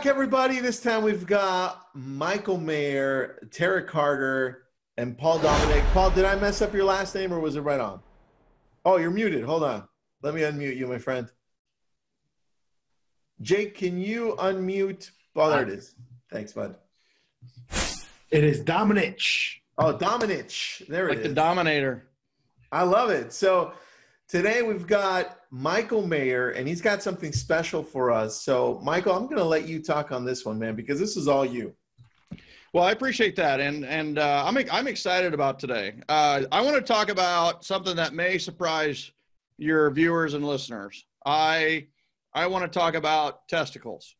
back, everybody. This time we've got Michael Maher, Tara Carter, and Paul Domenech. Paul, did I mess up your last name, or was it right on? Oh, you're muted. Hold on. Let me unmute you, my friend. Jake, can you unmute? Oh, there it is. Thanks, bud. It is Domenech. Oh, Domenech. There it is. Like the Dominator. I love it. So today we've got Michael Maher, and he's got something special for us. So, Michael, I'm going to let you talk on this one, man, because this is all you. Well, I appreciate that, and I'm excited about today. I want to talk about something that may surprise your viewers and listeners. I want to talk about testicles.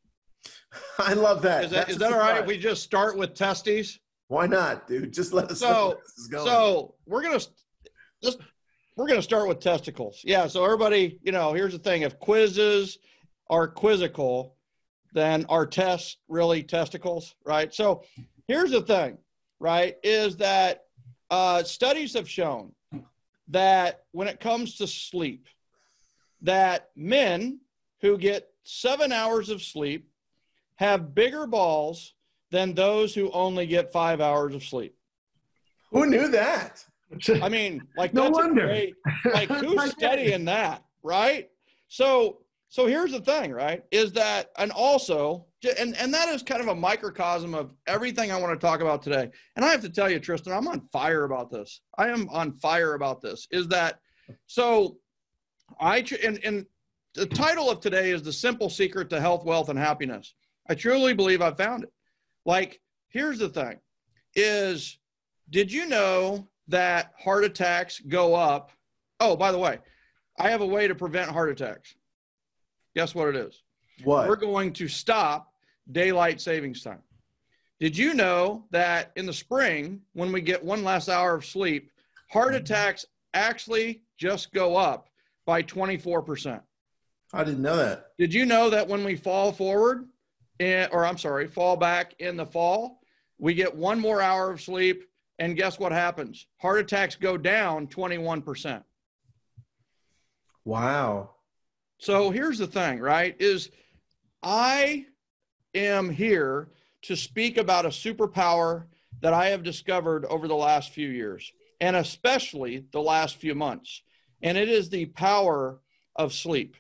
I love that. Is that all right if we just start with testes? Why not, dude? Just let us know where this is going. So we're gonna start with testicles. Yeah. So everybody, you know, here's the thing: if quizzes are quizzical, then are tests really testicles, right? So here's the thing, right, is that studies have shown that when it comes to sleep, that men who get 7 hours of sleep have bigger balls than those who only get 5 hours of sleep. Who knew that? I mean, like, no wonder. Great, like, who's studying that, right? So here's the thing, right, is that, and also, and that is kind of a microcosm of everything I want to talk about today. And I have to tell you, Tristan, I'm on fire about this. I am on fire about this, is that, so and the title of today is The Simple Secret to Health, Wealth, and Happiness. I truly believe I found it. Like, here's the thing is, did you know that heart attacks go up? Oh, by the way, I have a way to prevent heart attacks. Guess what it is? What? We're going to stop daylight savings time. Did you know that in the spring, when we get one less hour of sleep, heart attacks actually just go up by 24%? I didn't know that. Did you know that when we fall back in the fall, we get one more hour of sleep, and guess what happens? Heart attacks go down 21%. Wow. So here's the thing, right, is I am here to speak about a superpower that I have discovered over the last few years, and especially the last few months, and it is the power of sleep.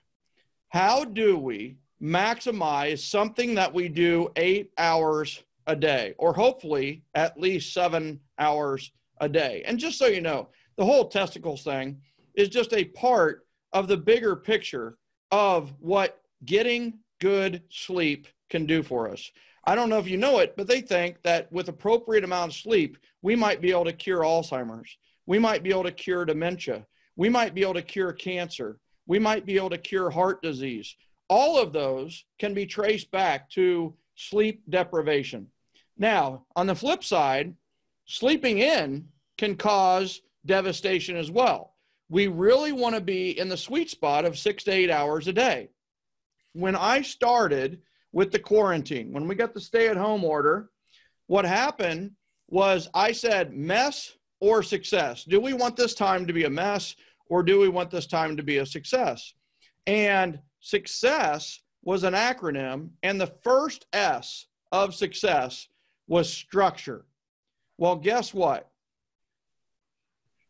How do we maximize something that we do 8 hours a day, or hopefully at least 7 hours a day? And just so you know, the whole testicles thing is just a part of the bigger picture of what getting good sleep can do for us. I don't know if you know it, but they think that with appropriate amount of sleep, we might be able to cure Alzheimer's. We might be able to cure dementia. We might be able to cure cancer. We might be able to cure heart disease. All of those can be traced back to sleep deprivation. Now, on the flip side, sleeping in can cause devastation as well. We really want to be in the sweet spot of 6 to 8 hours a day. When I started with the quarantine, when we got the stay-at-home order, what happened was I said, mess or success? Do we want this time to be a mess, or do we want this time to be a success? And success was an acronym, and the first S of success was structure. Well, guess what?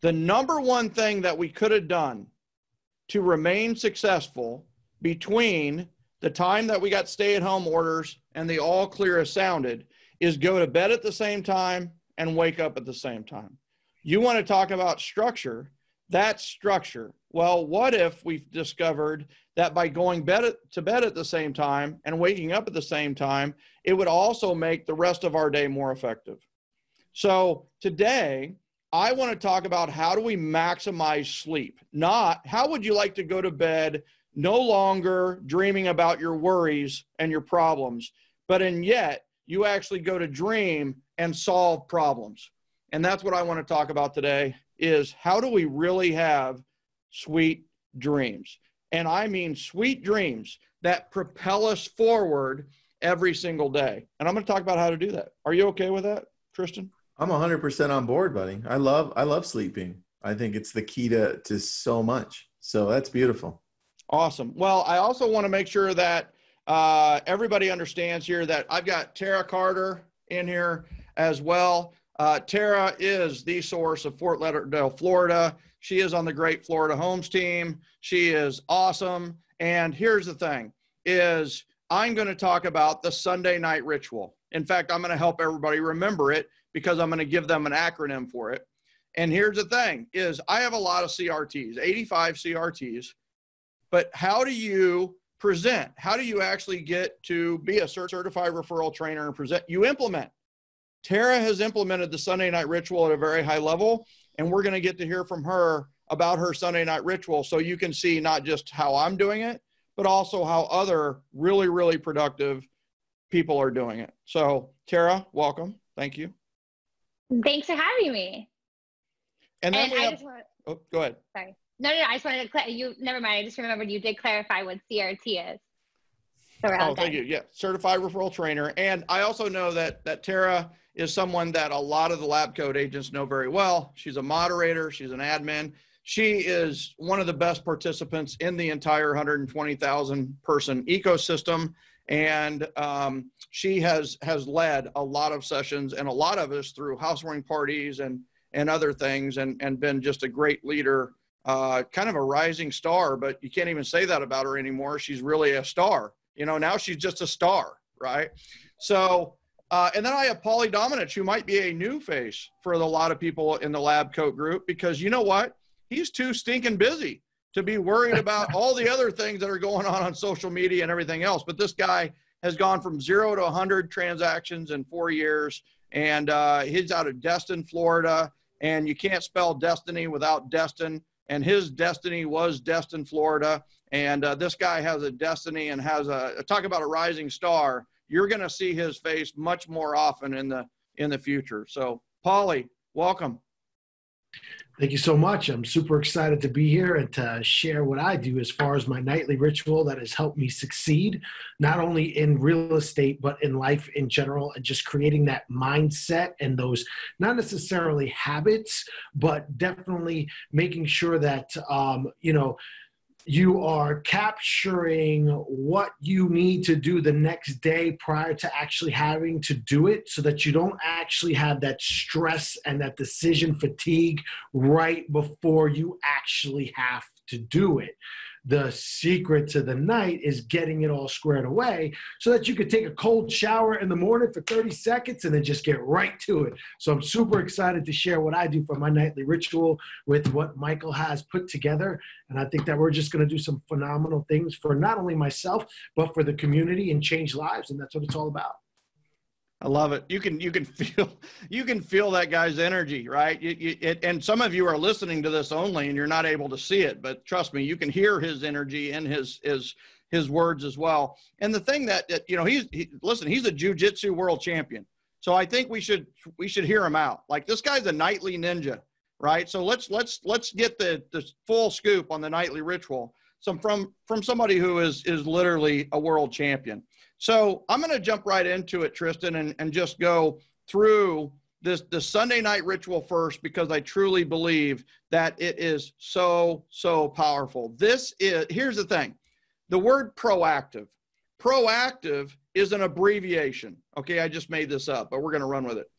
The number one thing that we could have done to remain successful between the time that we got stay-at-home orders and the all clear has sounded is go to bed at the same time and wake up at the same time. You want to talk about structure, that's structure. Well, what if we've discovered that by going to bed at the same time and waking up at the same time, it would also make the rest of our day more effective? So today, I want to talk about how do we maximize sleep, not how would you like to go to bed no longer dreaming about your worries and your problems, but and yet you actually go to dream and solve problems. And that's what I want to talk about today is how do we really have sweet dreams? And I mean sweet dreams that propel us forward every single day. And I'm going to talk about how to do that. Are you okay with that, Tristan? I'm 100% on board, buddy. I love sleeping. I think it's the key to so much. So that's beautiful. Awesome. Well, I also want to make sure that Everybody understands here that I've got Tara Carter in here as well. Tara is the source of Fort Lauderdale, Florida. She is on the Great Florida Homes team. She is awesome. And here's the thing is I'm going to talk about the Sunday night ritual. In fact, I'm going to help everybody remember it because I'm going to give them an acronym for it. And here's the thing is I have a lot of CRTs, 85 CRTs, but how do you present? How do you actually get to be a certified referral trainer and present? You implement. Tara has implemented the Sunday night ritual at a very high level, and we're going to get to hear from her about her Sunday night ritual so you can see not just how I'm doing it, but also how other really, really productive people are doing it. So, Tara, welcome. Thank you. Thanks for having me. And then I just want to, oh, go ahead. Sorry. No, I just wanted to, never mind. I just remembered you did clarify what CRT is. So oh, thank you. Yeah. Certified referral trainer. And I also know that, Tara is someone that a lot of the lab coat agents know very well. She's a moderator. She's an admin. She is one of the best participants in the entire 120,000 person ecosystem. And she has led a lot of sessions and a lot of us through housewarming parties and other things and been just a great leader, kind of a rising star, but you can't even say that about her anymore. She's really a star. You know, now she's just a star, right? So, and then I have Paul Domenech, who might be a new face for a lot of people in the lab coat group, because you know what? He's too stinking busy to be worried about all the other things that are going on social media and everything else. But this guy has gone from 0 to 100 transactions in 4 years, and he's out of Destin, Florida, and you can't spell destiny without Destin, and his destiny was Destin, Florida, and this guy has a destiny and has a, talk about a rising star. You're going to see his face much more often in the, future. So, Paulie, welcome. Thank you so much. I'm super excited to be here and to share what I do as far as my nightly ritual that has helped me succeed, not only in real estate, but in life in general, and just creating that mindset and those not necessarily habits, but definitely making sure that, you know, you are capturing what you need to do the next day prior to actually having to do it so that you don't actually have that stress and that decision fatigue right before you actually have to do it. The secret to the night is getting it all squared away so that you could take a cold shower in the morning for 30 seconds and then just get right to it. So I'm super excited to share what I do for my nightly ritual with what Michael has put together. And I think that we're just going to do some phenomenal things for not only myself, but for the community and change lives. And that's what it's all about. I love it. You can feel that guy's energy, right? And some of you are listening to this only, and you're not able to see it, but trust me, you can hear his energy and his words as well. And the thing that, you know, listen, he's a jiu-jitsu world champion. So I think we should hear him out. Like, this guy's a nightly ninja, right? So let's get the full scoop on the nightly ritual. From somebody who is literally a world champion. So I'm going to jump right into it, Tristan, and just go through the Sunday night ritual first, because I truly believe that it is so, so powerful. Here's the thing. The word proactive. Proactive is an abbreviation. Okay, I just made this up, but we're going to run with it.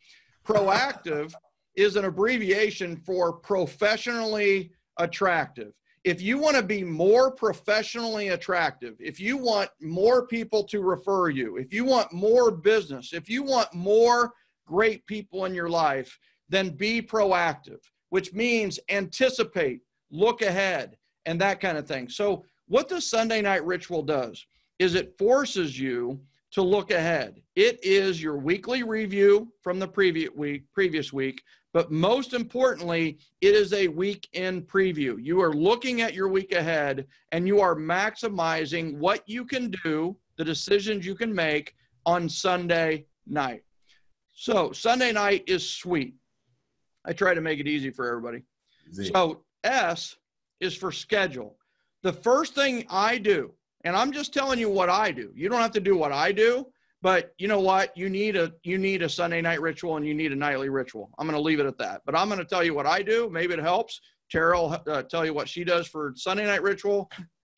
Proactive is an abbreviation for professionally attractive. If you want to be more professionally attractive, if you want more people to refer you, if you want more business, if you want more great people in your life, then be proactive, which means anticipate, look ahead, and that kind of thing. So what the Sunday night ritual does is it forces you to look ahead. It is your weekly review from the previous week. But most importantly, it is a weekend preview. You are looking at your week ahead, and you are maximizing what you can do, the decisions you can make on Sunday night. So Sunday night is sweet. I try to make it easy for everybody. Easy. So S is for schedule. The first thing I do, and I'm just telling you what I do. You don't have to do what I do. But you know what? You need a Sunday night ritual, and you need a nightly ritual. I'm going to leave it at that. But I'm going to tell you what I do. Maybe it helps. Tara will tell you what she does for Sunday night ritual.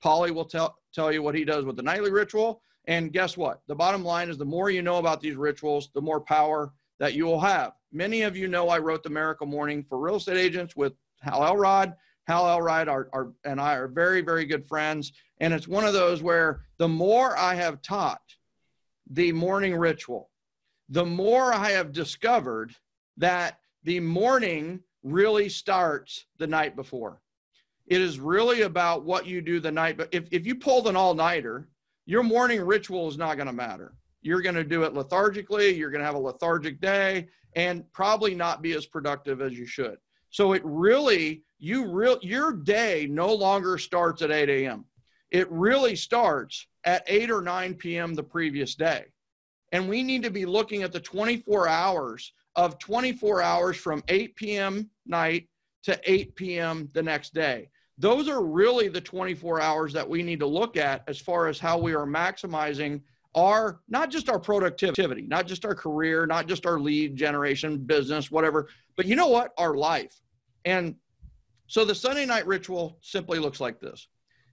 Paulie will tell you what he does with the nightly ritual. And guess what? The bottom line is the more you know about these rituals, the more power that you will have. Many of you know I wrote the Miracle Morning for Real Estate Agents with Hal Elrod. Hal Elrod and I are very, very good friends. And it's one of those where the more I have taught the morning ritual, the more I have discovered that the morning really starts the night before. It is really about what you do the night. But if you pulled an all-nighter, your morning ritual is not going to matter. You're going to do it lethargically. You're going to have a lethargic day and probably not be as productive as you should. So it really, your day no longer starts at 8 a.m. It really starts at 8 or 9 p.m. the previous day. And we need to be looking at the 24 hours from 8 p.m. night to 8 p.m. the next day. Those are really the 24 hours that we need to look at as far as how we are maximizing our, not just our productivity, not just our career, not just our lead generation, business, whatever, but you know what? Our life. And so the Sunday night ritual simply looks like this.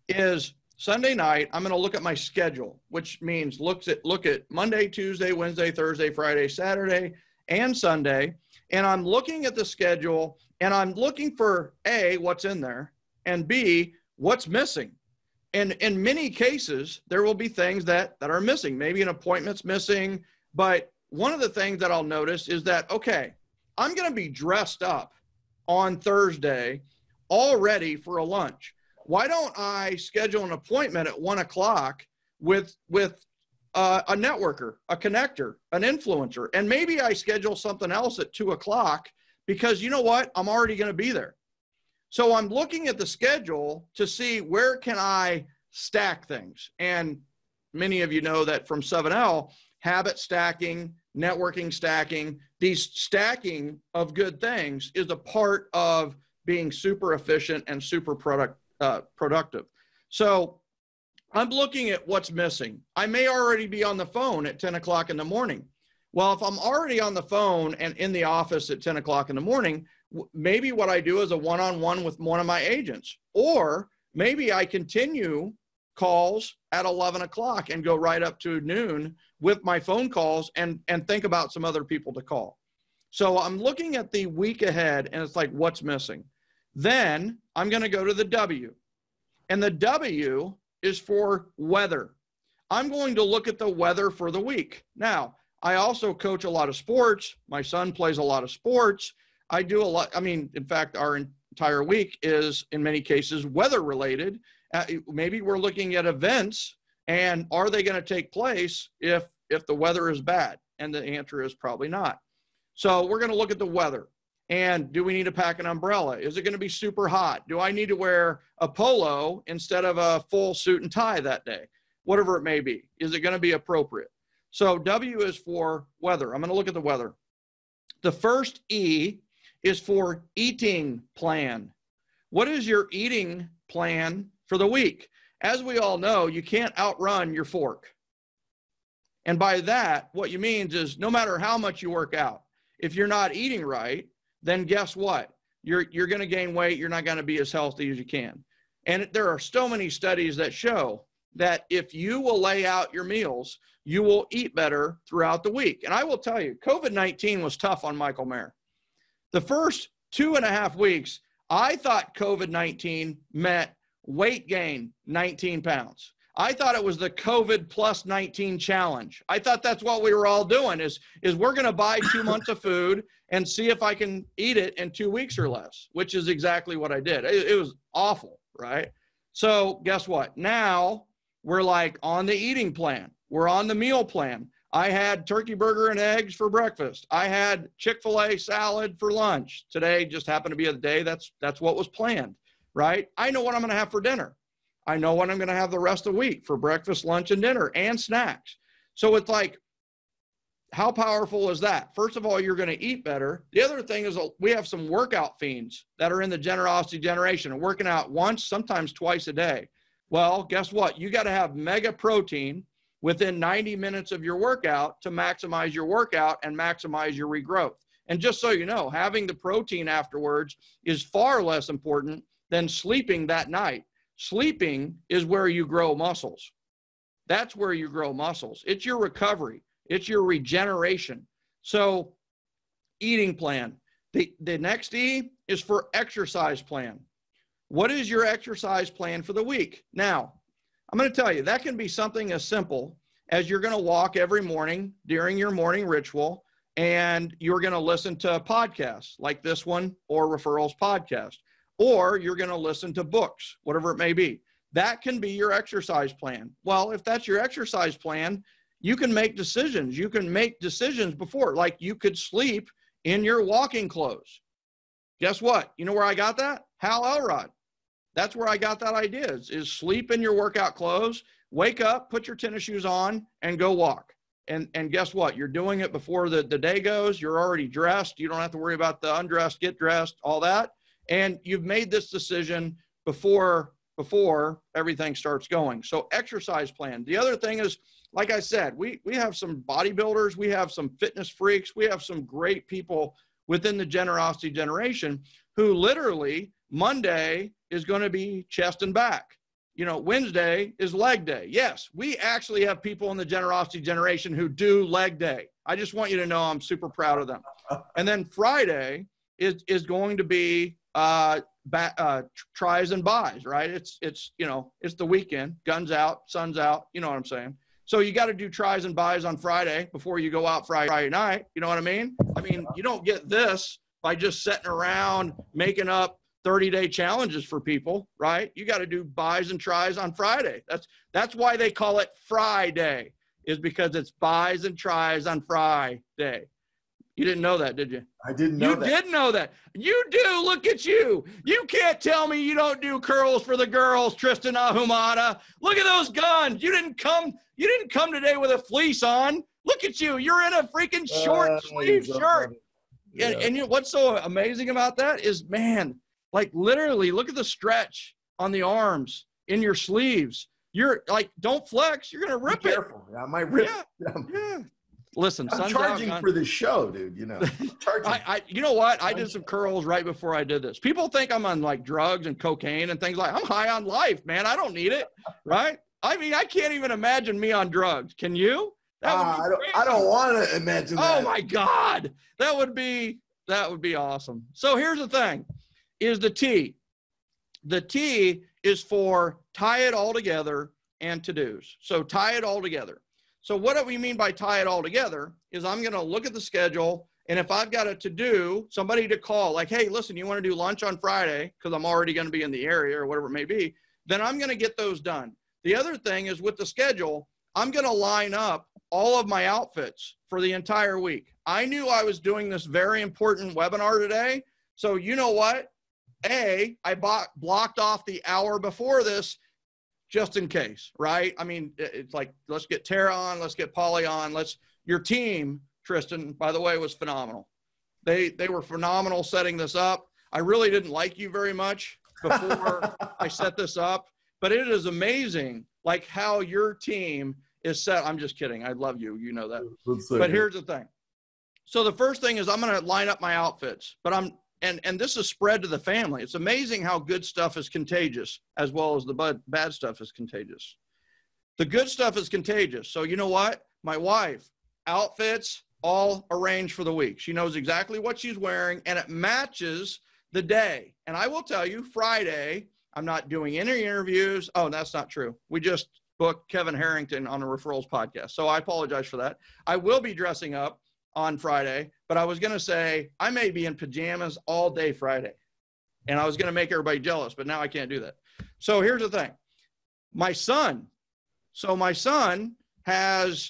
Is Sunday night, I'm going to look at my schedule, which means look at Monday, Tuesday, Wednesday, Thursday, Friday, Saturday, and Sunday. And I'm looking at the schedule and I'm looking for A, what's in there, and B, what's missing. And in many cases, there will be things that are missing. Maybe an appointment's missing. But one of the things that I'll notice is that, okay, I'm going to be dressed up on Thursday already for a lunch. Why don't I schedule an appointment at 1 o'clock with a networker, a connector, an influencer, and maybe I schedule something else at 2 o'clock because you know what? I'm already going to be there. So I'm looking at the schedule to see where can I stack things. And many of you know that from 7L, habit stacking, networking stacking, these stacking of good things is a part of being super efficient and super productive. So I'm looking at what's missing. I may already be on the phone at 10 o'clock in the morning. Well, if I'm already on the phone and in the office at 10 o'clock in the morning, maybe what I do is a one-on-one with one of my agents, or maybe I continue calls at 11 o'clock and go right up to noon with my phone calls and think about some other people to call. So I'm looking at the week ahead and it's like, what's missing? Then I'm going to go to the W, and the W is for weather. I'm going to look at the weather for the week. Now, I also coach a lot of sports. My son plays a lot of sports. I do a lot. I mean, in fact, our entire week is in many cases weather related. Maybe we're looking at events and are they going to take place if the weather is bad? And the answer is probably not. So we're going to look at the weather. And do we need to pack an umbrella? Is it going to be super hot? Do I need to wear a polo instead of a full suit and tie that day? Whatever it may be. Is it going to be appropriate? So W is for weather. I'm going to look at the weather. The first E is for eating plan. What is your eating plan for the week? As we all know, you can't outrun your fork. And by that, what you mean is no matter how much you work out, if you're not eating right, then guess what? You're going to gain weight. You're not going to be as healthy as you can. And there are so many studies that show that if you will lay out your meals, you will eat better throughout the week. And I will tell you, COVID-19 was tough on Michael Maher. The first 2.5 weeks, I thought COVID-19 meant weight gain, 19 pounds. I thought it was the COVID plus 19 challenge. I thought that's what we were all doing is we're going to buy 2 months of food and see if I can eat it in 2 weeks or less, which is exactly what I did. It was awful, right? So guess what? Now we're like on the eating plan. We're on the meal plan. I had turkey burger and eggs for breakfast. I had Chick-fil-A salad for lunch. Today just happened to be a day that's what was planned, right? I know what I'm going to have for dinner. I know what I'm going to have the rest of the week for breakfast, lunch, and dinner, and snacks. So it's like, how powerful is that? First of all, you're going to eat better. The other thing is we have some workout fiends that are in the generosity generation and working out once, sometimes twice a day. Well, guess what? You got to have mega protein within 90 minutes of your workout to maximize your workout and maximize your regrowth. And just so you know, having the protein afterwards is far less important than sleeping that night. Sleeping is where you grow muscles. That's where you grow muscles. It's your recovery. It's your regeneration. So eating plan. The next E is for exercise plan. What is your exercise plan for the week? Now, I'm going to tell you, that can be something as simple as you're going to walk every morning during your morning ritual, and you're going to listen to podcasts like this one or Referrals Podcast, or you're going to listen to books, whatever it may be. That can be your exercise plan. Well, if that's your exercise plan, you can make decisions. You can make decisions before, like you could sleep in your walking clothes. Guess what? You know where I got that? Hal Elrod. That's where I got that idea, is sleep in your workout clothes, wake up, put your tennis shoes on, and go walk. And guess what? You're doing it before the day goes. You're already dressed. You don't have to worry about the undressed, get dressed, all that. And you've made this decision before everything starts going. So exercise plan. The other thing is, like I said, we have some bodybuilders. We have some fitness freaks. We have some great people within the generosity generation who literally Monday is going to be chest and back. You know, Wednesday is leg day. Yes, we actually have people in the generosity generation who do leg day. I just want you to know I'm super proud of them. And then Friday is going to be tries and buys, right? It's you know, it's the weekend, guns out, sun's out, you know what I'm saying? So you got to do tries and buys on Friday before you go out Friday night. You know what I mean? I mean, you don't get this by just sitting around making up 30-day challenges for people, right? You got to do buys and tries on Friday. That's why they call it Friday, is because it's buys and tries on Friday. You didn't know that, did you? I didn't know that. You did know that. You do. Look at you. You can't tell me you don't do curls for the girls, Tristan Ahumada. Look at those guns. You didn't come today with a fleece on. Look at you. You're in a freaking short sleeve shirt. Yeah. And you know, what's so amazing about that is, man, like literally look at the stretch on the arms, in your sleeves. You're like, don't flex. You're going to rip it. Be careful. I might rip. Yeah. Listen, I'm charging for this show, dude, you know. You know what? I did some curls right before I did this. People think I'm on like drugs and cocaine and things like that. I'm high on life, man. I don't need it, right? I mean, I can't even imagine me on drugs. Can you? That would be I don't want to imagine that. Oh, my God. That would be awesome. So here's the thing, is the T. The T is for tie it all together and to-dos. So tie it all together. So what we mean by tie it all together is I'm going to look at the schedule, and if I've got a to-do, somebody to call, like, hey, listen, you want to do lunch on Friday because I'm already going to be in the area or whatever it may be, then I'm going to get those done. The other thing is with the schedule, I'm going to line up all of my outfits for the entire week. I knew I was doing this very important webinar today, so you know what? I blocked off the hour before this just in case, right? I mean, it's like, let's get Tara on, let's get Polly on, your team, Tristan, by the way, was phenomenal. They were phenomenal setting this up. I really didn't like you very much before I set this up, but it is amazing, like how your team is set. I'm just kidding, I love you, you know that. But here's the thing. So the first thing is I'm gonna line up my outfits, but and this is spread to the family. It's amazing how good stuff is contagious as well as the bad stuff is contagious. The good stuff is contagious. So you know what? My wife, outfits all arranged for the week. She knows exactly what she's wearing and it matches the day. And I will tell you, Friday, I'm not doing any interviews. Oh, that's not true. We just booked Kevin Harrington on a Referrals Podcast. So I apologize for that. I will be dressing up on Friday, but I was going to say I may be in pajamas all day Friday, and I was going to make everybody jealous, but now I can't do that. So here's the thing. My son has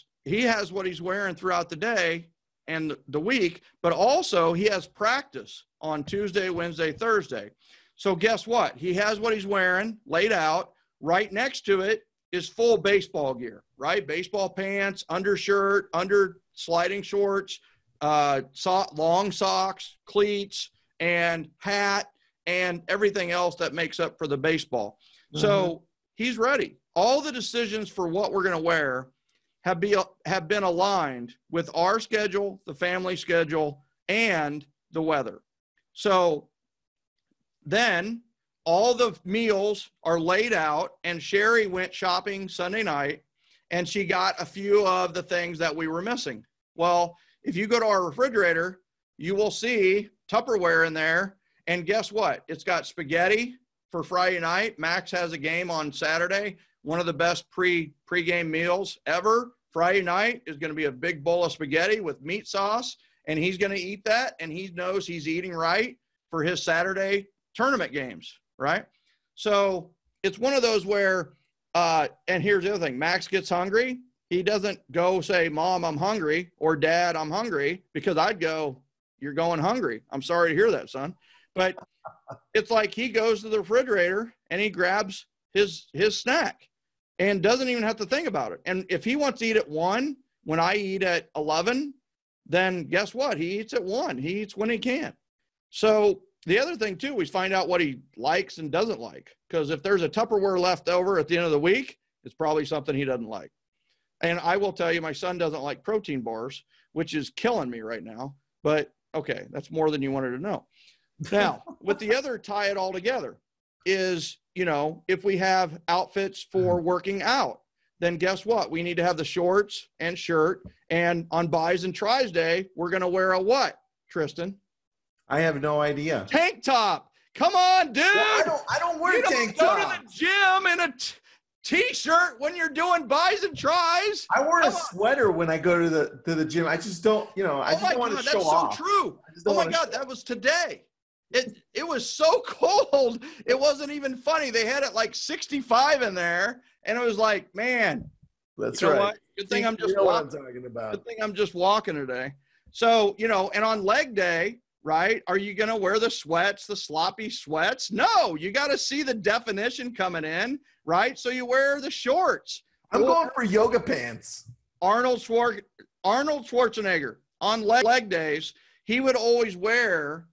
what he's wearing throughout the day and the week, but also he has practice on Tuesday, Wednesday, Thursday. So guess what? He has what he's wearing laid out. Right next to it is full baseball gear, right? Baseball pants, undershirt, sliding shorts, long socks, cleats, and hat, and everything else that makes up for the baseball. Mm-hmm. So he's ready. All the decisions for what we're going to wear have been aligned with our schedule, the family schedule, and the weather. So then all the meals are laid out, and Sherry went shopping Sunday night, and she got a few of the things that we were missing. Well, if you go to our refrigerator, you will see Tupperware in there, and guess what? It's got spaghetti for Friday night. Max has a game on Saturday. One of the best pre-game meals ever. Friday night is going to be a big bowl of spaghetti with meat sauce, and he's going to eat that, and he knows he's eating right for his Saturday tournament games, right? So it's one of those where, and here's the other thing, Max gets hungry. He doesn't go say, Mom, I'm hungry, or Dad, I'm hungry, because I'd go, you're going hungry. I'm sorry to hear that, son. But it's like he goes to the refrigerator and he grabs his snack and doesn't even have to think about it. And if he wants to eat at 1 when I eat at 11, then guess what? He eats at 1. He eats when he can. So the other thing too, we find out what he likes and doesn't like. Because if there's a Tupperware left over at the end of the week, it's probably something he doesn't like. And I will tell you, my son doesn't like protein bars, which is killing me right now. But okay, that's more than you wanted to know. Now, with the other tie it all together is, you know, if we have outfits for working out, then guess what? We need to have the shorts and shirt, and on buys and tries day, we're going to wear a what, Tristan? I have no idea. Tank top. Come on, dude. Well, I don't wear tank top. You don't go to the gym in a t-shirt when you're doing buys and tries. I wear a sweater when I go to the gym. I just don't, you know, I just don't want to show off. That's so true. Oh my God, that was today. It was so cold. It wasn't even funny. They had it like 65 in there, and it was like, man. That's right. Good thing I'm just walking today. So, you know, and on leg day, right? Are you going to wear the sweats, the sloppy sweats? No, you got to see the definition coming in, right? So you wear the shorts. I'm going for yoga pants. Arnold Schwarzenegger on leg days, he would always wear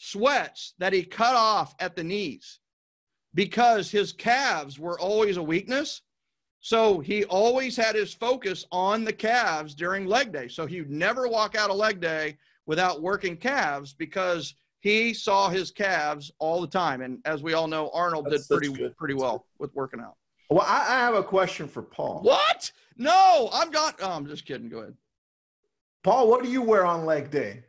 sweats that he cut off at the knees because his calves were always a weakness. So he always had his focus on the calves during leg day. So he'd never walk out of leg day without working calves because he saw his calves all the time. And as we all know, Arnold did pretty well with working out. Well, I have a question for Paul. What? No, I'm not. Oh, I'm just kidding. Go ahead. Paul, what do you wear on leg day?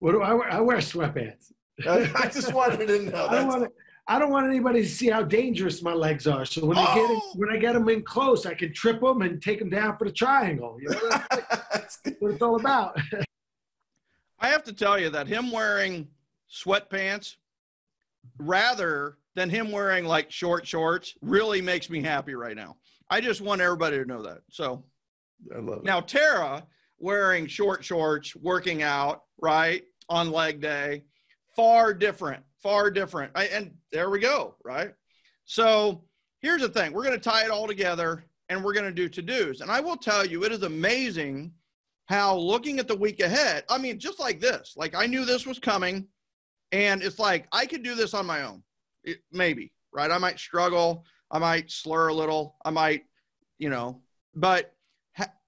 What do I wear? I wear sweatpants. I just wanted to know. I don't want anybody to see how dangerous my legs are. So when I get them in close, I can trip them and take them down for the triangle. You know, that's what it's all about. I have to tell you that him wearing sweatpants rather than him wearing like short shorts really makes me happy right now. I just want everybody to know that. So I love it. Now, Tara wearing short shorts, working out, right? On leg day, far different. And there we go, right? So here's the thing. We're going to tie it all together and we're going to do to-dos. And I will tell you, it is amazing how looking at the week ahead, I mean, just like this, like I knew this was coming and it's like, I could do this on my own. Maybe, right? I might struggle. I might slur a little. I might, you know, but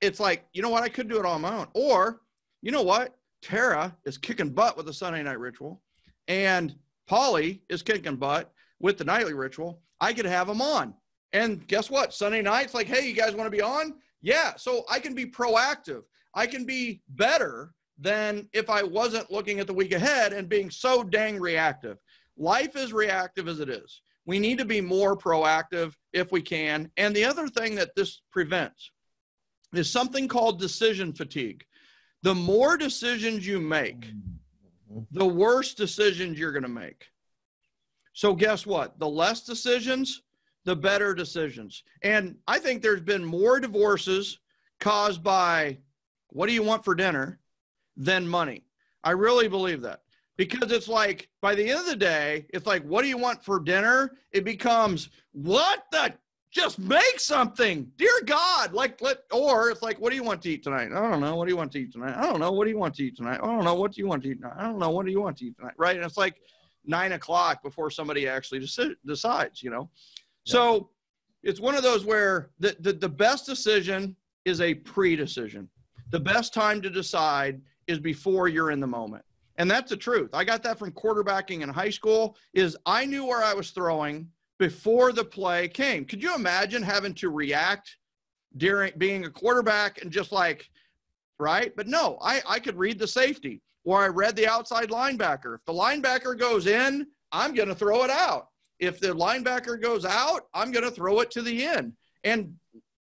it's like, you know what? I could do it on my own. Or, you know what? Tara is kicking butt with the Sunday night ritual, and Polly is kicking butt with the nightly ritual. I could have them on. And guess what? Sunday night's like, hey, you guys want to be on? Yeah. So I can be proactive. I can be better than if I wasn't looking at the week ahead and being so dang reactive. Life is reactive as it is. We need to be more proactive if we can. And the other thing that this prevents is something called decision fatigue. The more decisions you make, the worse decisions you're going to make. So guess what? The less decisions, the better decisions. And I think there's been more divorces caused by what do you want for dinner than money. I really believe that, because it's like by the end of the day, it's like, what do you want for dinner? It becomes what the just make something, dear God, like, or it's like, what do you want to eat tonight? I don't know. What do you want to eat tonight? I don't know. What do you want to eat tonight? I don't know. What do you want to eat tonight? I don't know. What do you want to eat tonight? Right. And it's like 9 o'clock before somebody actually decides, you know? Yeah. So it's one of those where the best decision is a pre-decision. The best time to decide is before you're in the moment. And that's the truth. I got that from quarterbacking in high school. Is I knew where I was throwing before the play came. Could you imagine having to react during being a quarterback and just like, right? But no, I could read the safety, or I read the outside linebacker. If the linebacker goes in, I'm going to throw it out. If the linebacker goes out, I'm going to throw it to the end. And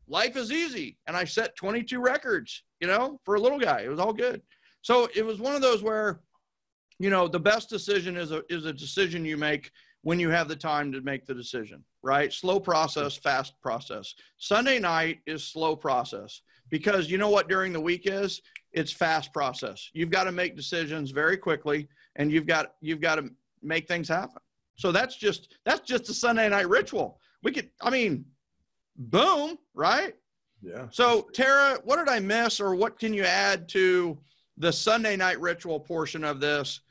life is easy. And I set 22 records, you know, for a little guy. It was all good. So it was one of those where, you know, the best decision is a decision you make when you have the time to make the decision, right? Slow process, fast process. Sunday night is slow process because you know what during the week is? It's fast process. You've got to make decisions very quickly and you've got to make things happen. So that's just a Sunday night ritual. We could, I mean, boom, right? Yeah. So Tara, what did I miss or what can you add to the Sunday night ritual portion of this?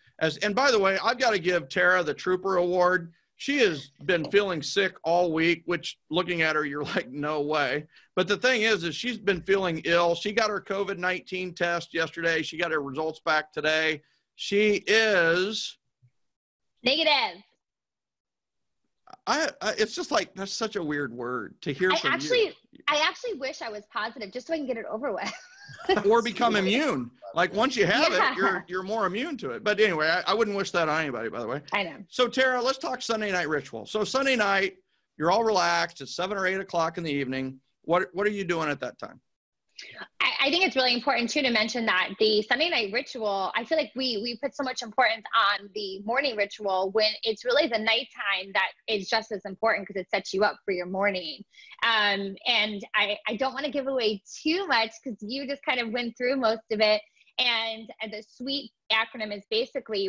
And by the way, I've got to give Tara the Trooper Award. She has been feeling sick all week, which looking at her, you're like, no way. But the thing is she's been feeling ill. She got her COVID-19 test yesterday. She got her results back today. She is negative. I it's just like, that's such a weird word to hear from you. I actually wish I was positive just so I can get it over with. Or become immune. Like once you have it, you're more immune to it. But anyway, I wouldn't wish that on anybody, by the way. I know. So Tara, let's talk Sunday night ritual. So Sunday night, you're all relaxed. It's 7 or 8 o'clock in the evening. What are you doing at that time? I think it's really important too to mention that the Sunday night ritual, I feel like we put so much importance on the morning ritual when it's really the nighttime that is just as important because it sets you up for your morning. And I don't want to give away too much because you just kind of went through most of it. And the SWEET acronym is basically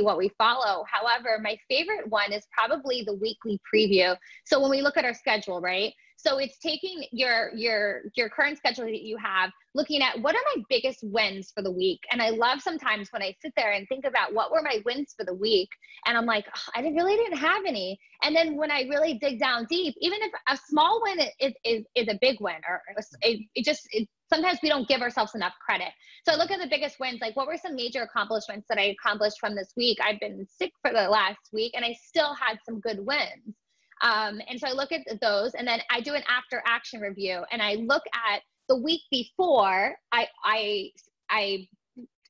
what we follow. However, my favorite one is probably the weekly preview. So when we look at our schedule, right? So it's taking your current schedule that you have, looking at what are my biggest wins for the week. And I love sometimes when I sit there and think about what were my wins for the week. And I'm like, oh, I really didn't have any. And then when I really dig down deep, even if a small win is a big win, or sometimes we don't give ourselves enough credit. So I look at the biggest wins, like what were some major accomplishments that I accomplished from this week? I've been sick for the last week and I still had some good wins. And so I look at those and then I do an after action review and I look at the week before I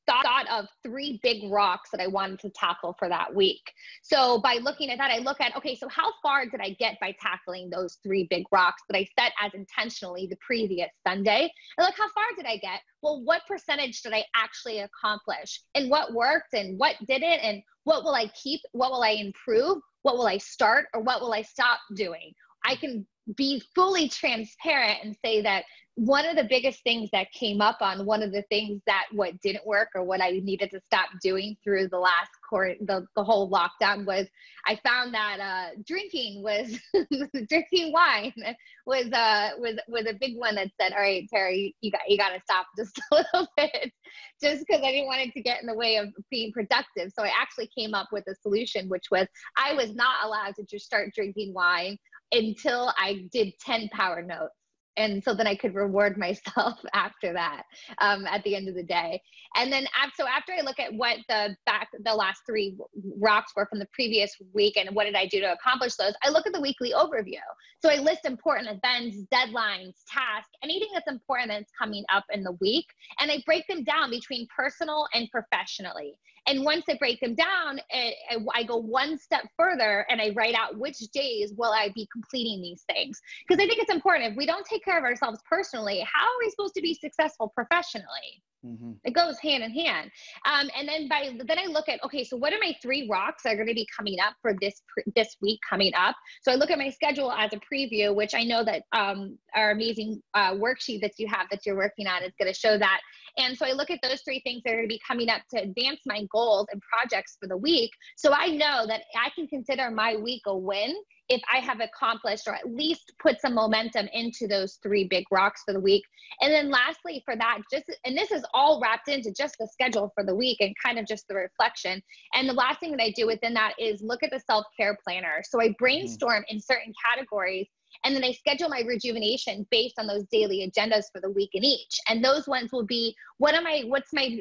thought of 3 big rocks that I wanted to tackle for that week. So by looking at that, I look at, okay, so how far did I get by tackling those 3 big rocks that I set as intentionally the previous Sunday? And look, how far did I get? Well, what percentage did I actually accomplish? And what worked and what didn't? And what will I keep? What will I improve? What will I start or what will I stop doing? I can be fully transparent and say that one of the biggest things that came up on one of the things that what didn't work or what I needed to stop doing through the last the whole lockdown was I found that drinking wine was a big one that said, all right, Tara, you got to stop just a little bit, just because I didn't want it to get in the way of being productive. So I actually came up with a solution, which was I was not allowed to just start drinking wine until I did 10 power notes. And so then I could reward myself after that at the end of the day. And then after I look at what the last 3 rocks were from the previous week and what did I do to accomplish those, I look at the weekly overview. So I list important events, deadlines, tasks, anything that's important that's coming up in the week. And I break them down between personal and professionally. And once I break them down, I go one step further and I write out which days will I be completing these things. Because I think it's important. If we don't take care of ourselves personally, how are we supposed to be successful professionally? Mm-hmm. It goes hand in hand. And then I look at, okay, so what are my 3 rocks that are going to be coming up for this week coming up? So I look at my schedule as a preview, which I know that our amazing worksheet that you have that you're working on is going to show that. And so I look at those 3 things that are going to be coming up to advance my goals and projects for the week. So I know that I can consider my week a win if I have accomplished or at least put some momentum into those 3 big rocks for the week. And then lastly for that, and this is all wrapped into just the schedule for the week and kind of just the reflection. And the last thing that I do within that is look at the self-care planner. So I brainstorm in certain categories and then I schedule my rejuvenation based on those daily agendas for the week in each. And those ones will be, what's my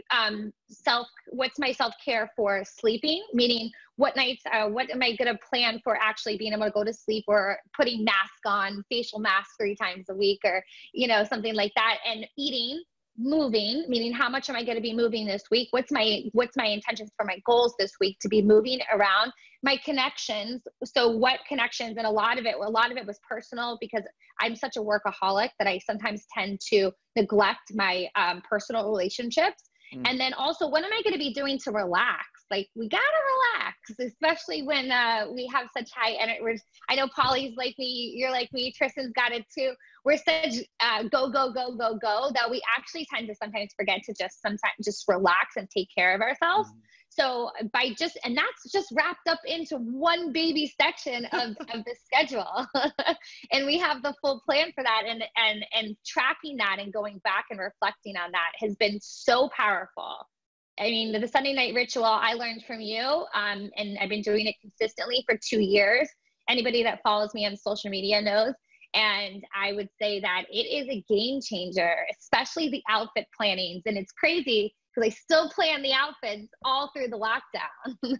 self-care for sleeping? Meaning what nights, what am I going to plan for actually being able to go to sleep, or putting mask on, facial mask 3 times a week, or, you know, something like that. And eating, moving, meaning how much am I going to be moving this week? What's my intentions for my goals this week, to be moving around my connections. So what connections? And a lot of it was personal, because I'm such a workaholic that I sometimes tend to neglect my personal relationships. And then also, what am I going to be doing to relax? Like, we got to relax, especially when we have such high energy. I know Polly's like me, you're like me, Tristan's got it too. We're such go, go, go that we actually tend to sometimes forget to just relax and take care of ourselves. Mm-hmm. So and that's just wrapped up into one baby section of the schedule. And we have the full plan for that. And tracking that and going back and reflecting on that has been so powerful. I mean, the Sunday night ritual I learned from you, and I've been doing it consistently for 2 years. Anybody that follows me on social media knows. And I would say that it is a game changer, especially the outfit plannings. And it's crazy, because I still plan the outfits all through the lockdown.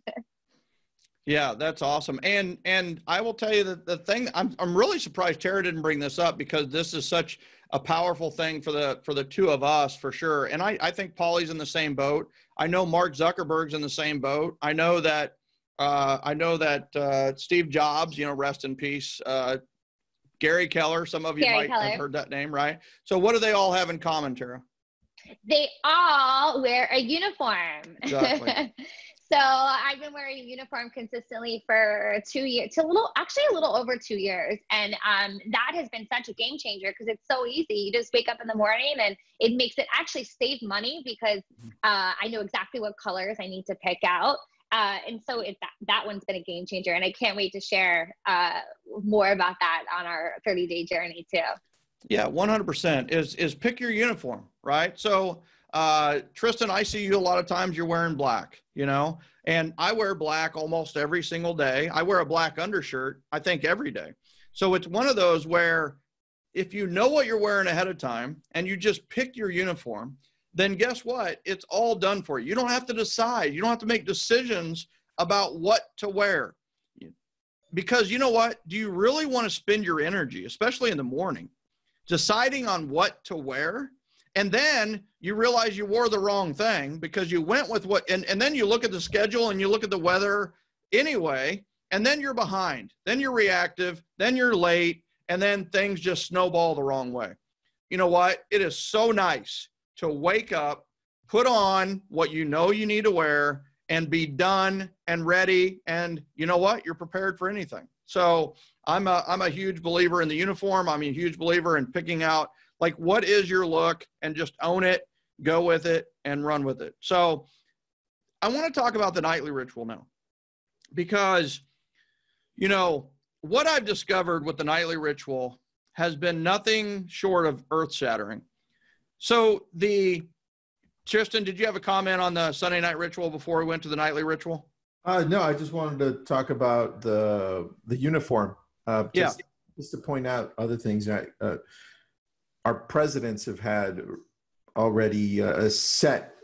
Yeah, that's awesome. And I will tell you that the thing, I'm really surprised Tara didn't bring this up, because this is such a powerful thing for the two of us, for sure. And I think Polly's in the same boat. I know Mark Zuckerberg's in the same boat. I know that Steve Jobs, you know, rest in peace, Gary Keller, some of you might have heard that name, right? So what do they all have in common, Tara? They all wear a uniform. Exactly. So I've been wearing a uniform consistently for 2 years, a little over 2 years. And that has been such a game changer, because it's so easy. You just wake up in the morning, and it makes it actually save money, because I know exactly what colors I need to pick out. And so that one's been a game changer. And I can't wait to share more about that on our 30-day journey too. Yeah, 100% is pick your uniform, right? So, Tristan, I see you a lot of times, you're wearing black, you know, and I wear black almost every single day. I wear a black undershirt, I think, every day. So it's one of those where if you know what you're wearing ahead of time and you just pick your uniform, then guess what? It's all done for you. You don't have to decide. You don't have to make decisions about what to wear, because you know what? Do you really want to spend your energy, especially in the morning, deciding on what to wear, and then you realize you wore the wrong thing because you went with what, and then you look at the schedule and you look at the weather anyway, and then you're behind, then you're reactive, then you're late, and then things just snowball the wrong way. You know what? It is so nice to wake up, put on what you know you need to wear, and be done and ready, and you know what? You're prepared for anything. So I'm a huge believer in the uniform. I'm a huge believer in picking out, like, what is your look, and just own it, go with it, and run with it. So I want to talk about the nightly ritual now, because, you know, what I've discovered with the nightly ritual has been nothing short of earth-shattering. So Tristan, did you have a comment on the Sunday night ritual before we went to the nightly ritual? No, I just wanted to talk about the uniform. Just to point out other things. Our presidents have had already a set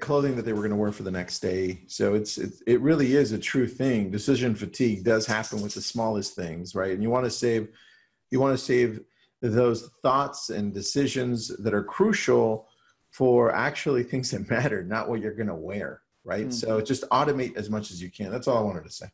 clothing that they were going to wear for the next day. So it really is a true thing. Decision fatigue does happen with the smallest things, right? And you want to save those thoughts and decisions that are crucial for actually things that matter, not what you're going to wear. Right. Mm-hmm. So just automate as much as you can. That's all I wanted to say.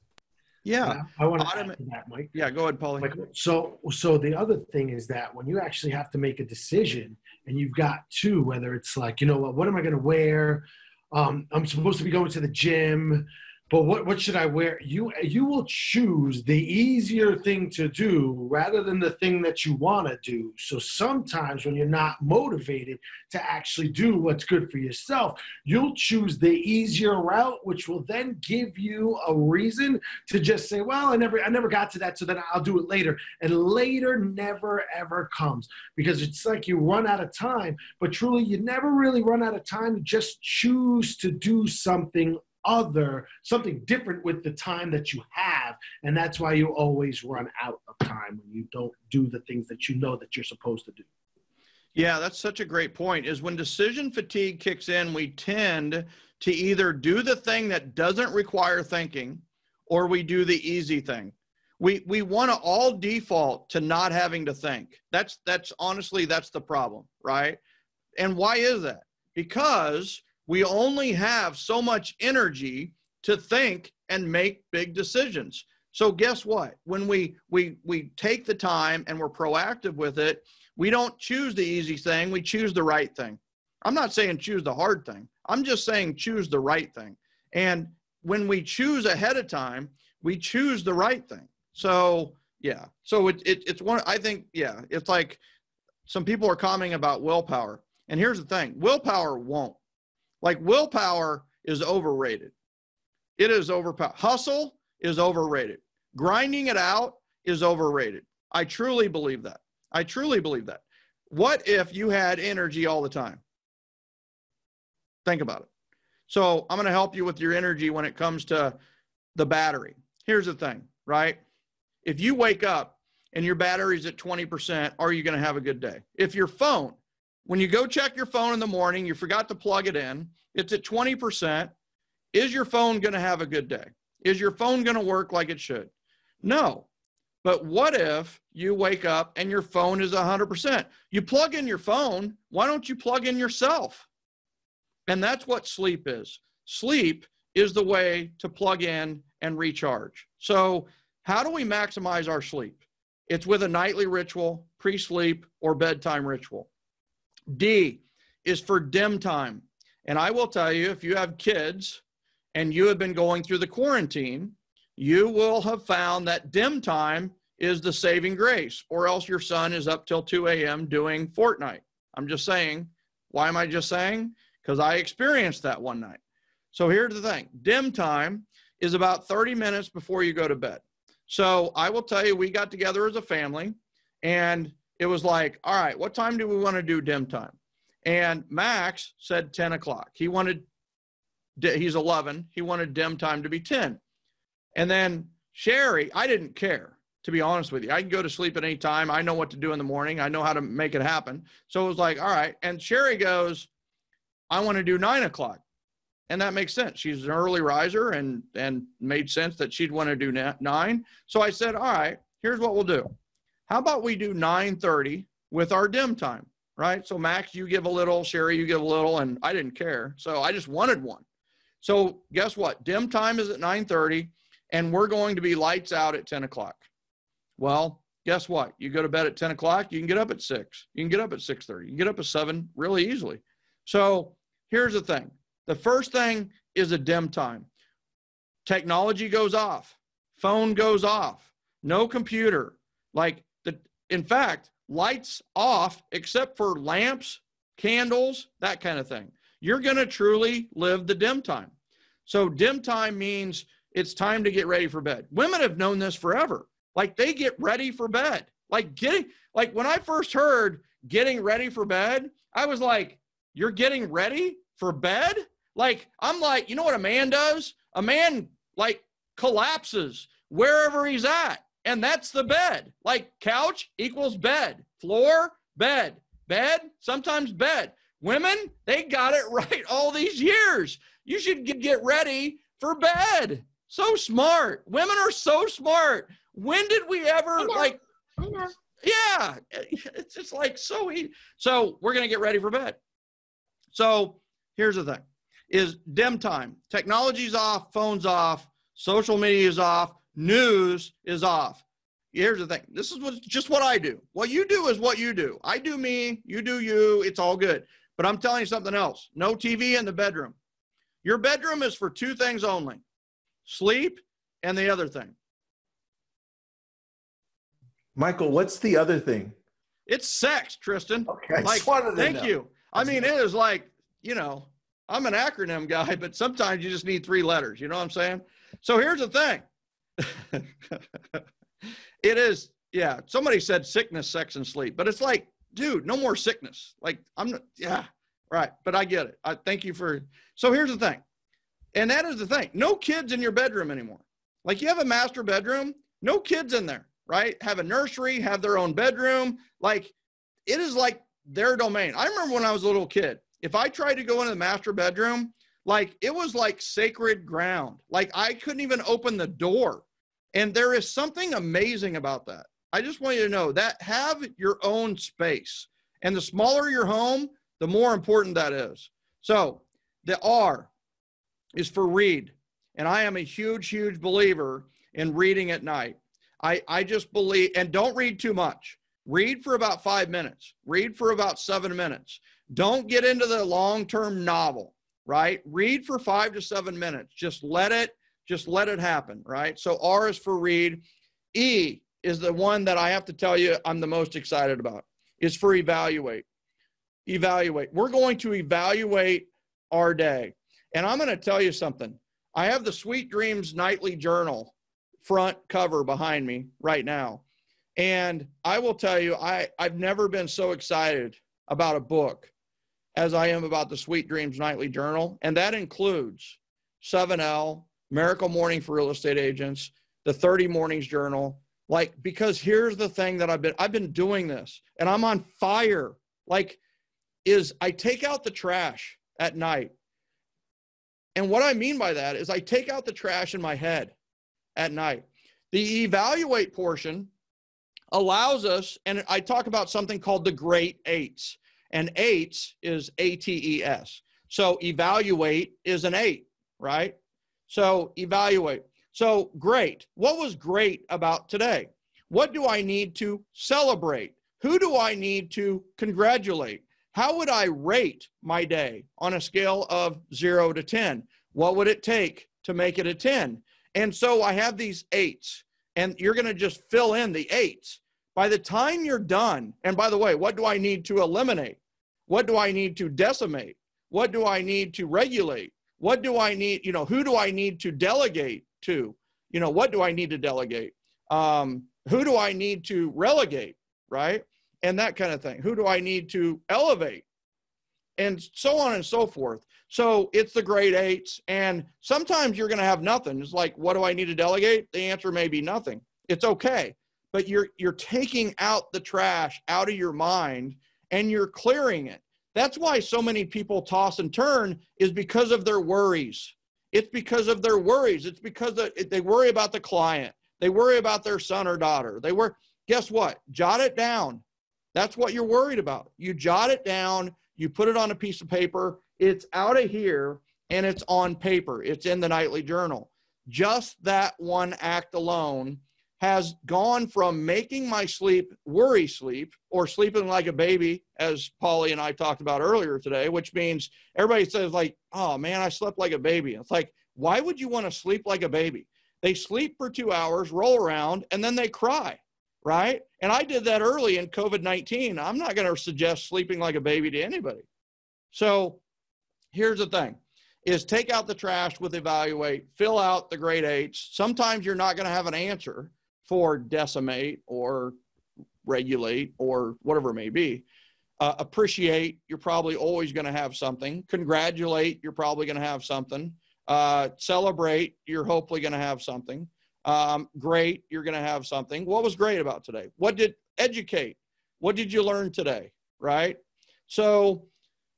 Yeah. I want to automate that, Mike. Yeah. Go ahead, Paulie. Like, so the other thing is that when you actually have to make a decision and you've got two, whether it's like, you know what am I going to wear? I'm supposed to be going to the gym, but what should I wear? You will choose the easier thing to do rather than the thing that you want to do. So sometimes when you're not motivated to actually do what's good for yourself, you'll choose the easier route, which will then give you a reason to just say, well, I never got to that, so then I'll do it later. And later never, ever comes, because it's like you run out of time, but truly you never really run out of time. You just choose to do something different with the time that you have, and that's why you always run out of time when you don't do the things that you know that you're supposed to do. Yeah, that's such a great point, is when decision fatigue kicks in, we tend to either do the thing that doesn't require thinking, or we do the easy thing. We want to all default to not having to think. That's honestly, that's the problem, right? And why is that? Because we only have so much energy to think and make big decisions. So guess what? When we take the time and we're proactive with it, we don't choose the easy thing, we choose the right thing. I'm not saying choose the hard thing. I'm just saying choose the right thing. And when we choose ahead of time, we choose the right thing. So yeah, so it's one, I think, yeah, it's like some people are commenting about willpower. And here's the thing, willpower won't. Like willpower is overrated. It is overpowered. Hustle is overrated. Grinding it out is overrated. I truly believe that. I truly believe that. What if you had energy all the time? Think about it. So I'm going to help you with your energy when it comes to the battery. Here's the thing, right? If you wake up and your battery's at 20%, are you going to have a good day? If your phone, when you go check your phone in the morning, you forgot to plug it in, it's at 20%, is your phone going to have a good day? Is your phone going to work like it should? No. But what if you wake up and your phone is 100%? You plug in your phone, why don't you plug in yourself? And that's what sleep is. Sleep is the way to plug in and recharge. So how do we maximize our sleep? It's with a nightly ritual, pre-sleep, or bedtime ritual. D is for dim time. And I will tell you, if you have kids and you have been going through the quarantine, you will have found that dim time is the saving grace, or else your son is up till 2 a.m. doing Fortnite. I'm just saying. Why am I just saying? Because I experienced that one night. So here's the thing. Dim time is about 30 minutes before you go to bed. So I will tell you, we got together as a family, and it was like, all right, what time do we want to do dim time? And Max said 10 o'clock. He wanted, he's 11, he wanted dim time to be 10. And then Sherry, I didn't care, to be honest with you. I can go to sleep at any time. I know what to do in the morning. I know how to make it happen. So it was like, all right. And Sherry goes, I want to do 9 o'clock. And that makes sense. She's an early riser, and made sense that she'd want to do 9. So I said, all right, here's what we'll do. How about we do 9:30 with our dim time, right? So Max, you give a little, Sherry, you give a little, and I didn't care. So I just wanted one. So guess what? Dim time is at 9:30. And we're going to be lights out at 10 o'clock. Well, guess what? You go to bed at 10 o'clock, you can get up at 6. You can get up at 6:30. You can get up at 7 really easily. So here's the thing. The first thing is a dim time. Technology goes off. Phone goes off. No computer. Like, in fact, lights off except for lamps, candles, that kind of thing. You're going to truly live the dim time. So dim time means it's time to get ready for bed. Women have known this forever. Like, they get ready for bed. Like, when I first heard getting ready for bed, I was like, you're getting ready for bed? Like, I'm like, you know what a man does? A man, like, collapses wherever he's at. And that's the bed. Like, couch equals bed. Floor, bed. Bed, sometimes bed. Women, they got it right all these years. You should get ready for bed. So smart. Women are so smart. When did we ever, like, yeah, it's just like so easy. So we're going to get ready for bed. So here's the thing, is dim time. Technology's off, phone's off, social media is off, news is off. Here's the thing. This is just what I do. What you do is what you do. I do me, you do you, it's all good. But I'm telling you something else. No TV in the bedroom. Your bedroom is for two things only. Sleep, and the other thing. Michael, what's the other thing? It's sex, Tristan. Okay, like, thank you. I mean, it is like, you know, I'm an acronym guy, but sometimes you just need 3 letters. You know what I'm saying? So here's the thing. It is, yeah, somebody said sickness, sex, and sleep. But it's like, dude, no more sickness. Like, I'm not, yeah, right. But I get it. I thank you for, so here's the thing. And that is the thing. No kids in your bedroom anymore. Like, you have a master bedroom, no kids in there, right? Have a nursery, have their own bedroom. Like, it is like their domain. I remember when I was a little kid, if I tried to go into the master bedroom, like it was like sacred ground. Like I couldn't even open the door. And there is something amazing about that. I just want you to know that have your own space. And the smaller your home, the more important that is. So the R is for read. And I am a huge, huge believer in reading at night. I just believe, and don't read too much. Read for about 5 minutes. Read for about 7 minutes. Don't get into the long-term novel, right? Read for 5 to 7 minutes. Just let it happen, right? So R is for read. E is the one that I have to tell you I'm the most excited about. It's for evaluate. Evaluate. We're going to evaluate our day. And I'm going to tell you something. I have the Sweet Dreams Nightly Journal front cover behind me right now. And I will tell you, I've never been so excited about a book as I am about the Sweet Dreams Nightly Journal. And that includes 7L, Miracle Morning for Real Estate Agents, the 30 Mornings Journal, like, because here's the thing that I've been doing this and I'm on fire. Like, is I take out the trash at night. And what I mean by that is I take out the trash in my head at night. The evaluate portion allows us, and I talk about something called the Great Eights, and eights is A-T-E-S. So evaluate is an eight, right? So evaluate. So great. What was great about today? What do I need to celebrate? Who do I need to congratulate? How would I rate my day on a scale of 0 to 10? What would it take to make it a 10? And so I have these eights, and you're going to just fill in the eights. By the time you're done, and by the way, what do I need to eliminate? What do I need to decimate? What do I need to regulate? What do I need, you know, who do I need to delegate to? You know, what do I need to delegate? Who do I need to relegate, right? And that kind of thing. Who do I need to elevate? And so on and so forth. So it's the Great Eights, and sometimes you're going to have nothing. It's like, what do I need to delegate? The answer may be nothing. It's okay, but you're taking out the trash out of your mind and you're clearing it. That's why so many people toss and turn, is because of their worries. It's because of their worries. It's because they worry about the client. They worry about their son or daughter. They worry. Guess what? Jot it down. That's what you're worried about. You jot it down. You put it on a piece of paper. It's out of here and it's on paper. It's in the nightly journal. Just that one act alone has gone from making my sleep worry sleep, or sleeping like a baby, as Polly and I talked about earlier today, which means everybody says like, oh man, I slept like a baby. It's like, why would you want to sleep like a baby? They sleep for 2 hours, roll around, and then they cry, right? And I did that early in COVID-19. I'm not going to suggest sleeping like a baby to anybody. So here's the thing, is take out the trash with evaluate, fill out the Great Eights. Sometimes you're not going to have an answer for decimate or regulate or whatever it may be. Appreciate, you're probably always going to have something. Congratulate, you're probably going to have something. Celebrate, you're hopefully going to have something. Great, you're going to have something. What was great about today? What did educate? What did you learn today, right? So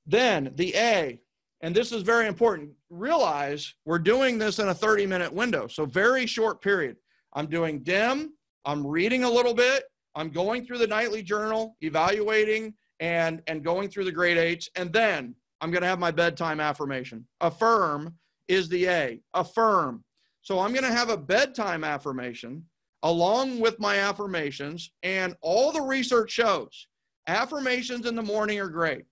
then the A, and this is very important, realize we're doing this in a 30-minute window, so very short period. I'm doing DIM, I'm reading a little bit, I'm going through the nightly journal, evaluating, and going through the Great Eights, and then I'm going to have my bedtime affirmation. Affirm is the A, affirm. So I'm going to have a bedtime affirmation along with my affirmations, and all the research shows affirmations in the morning are great,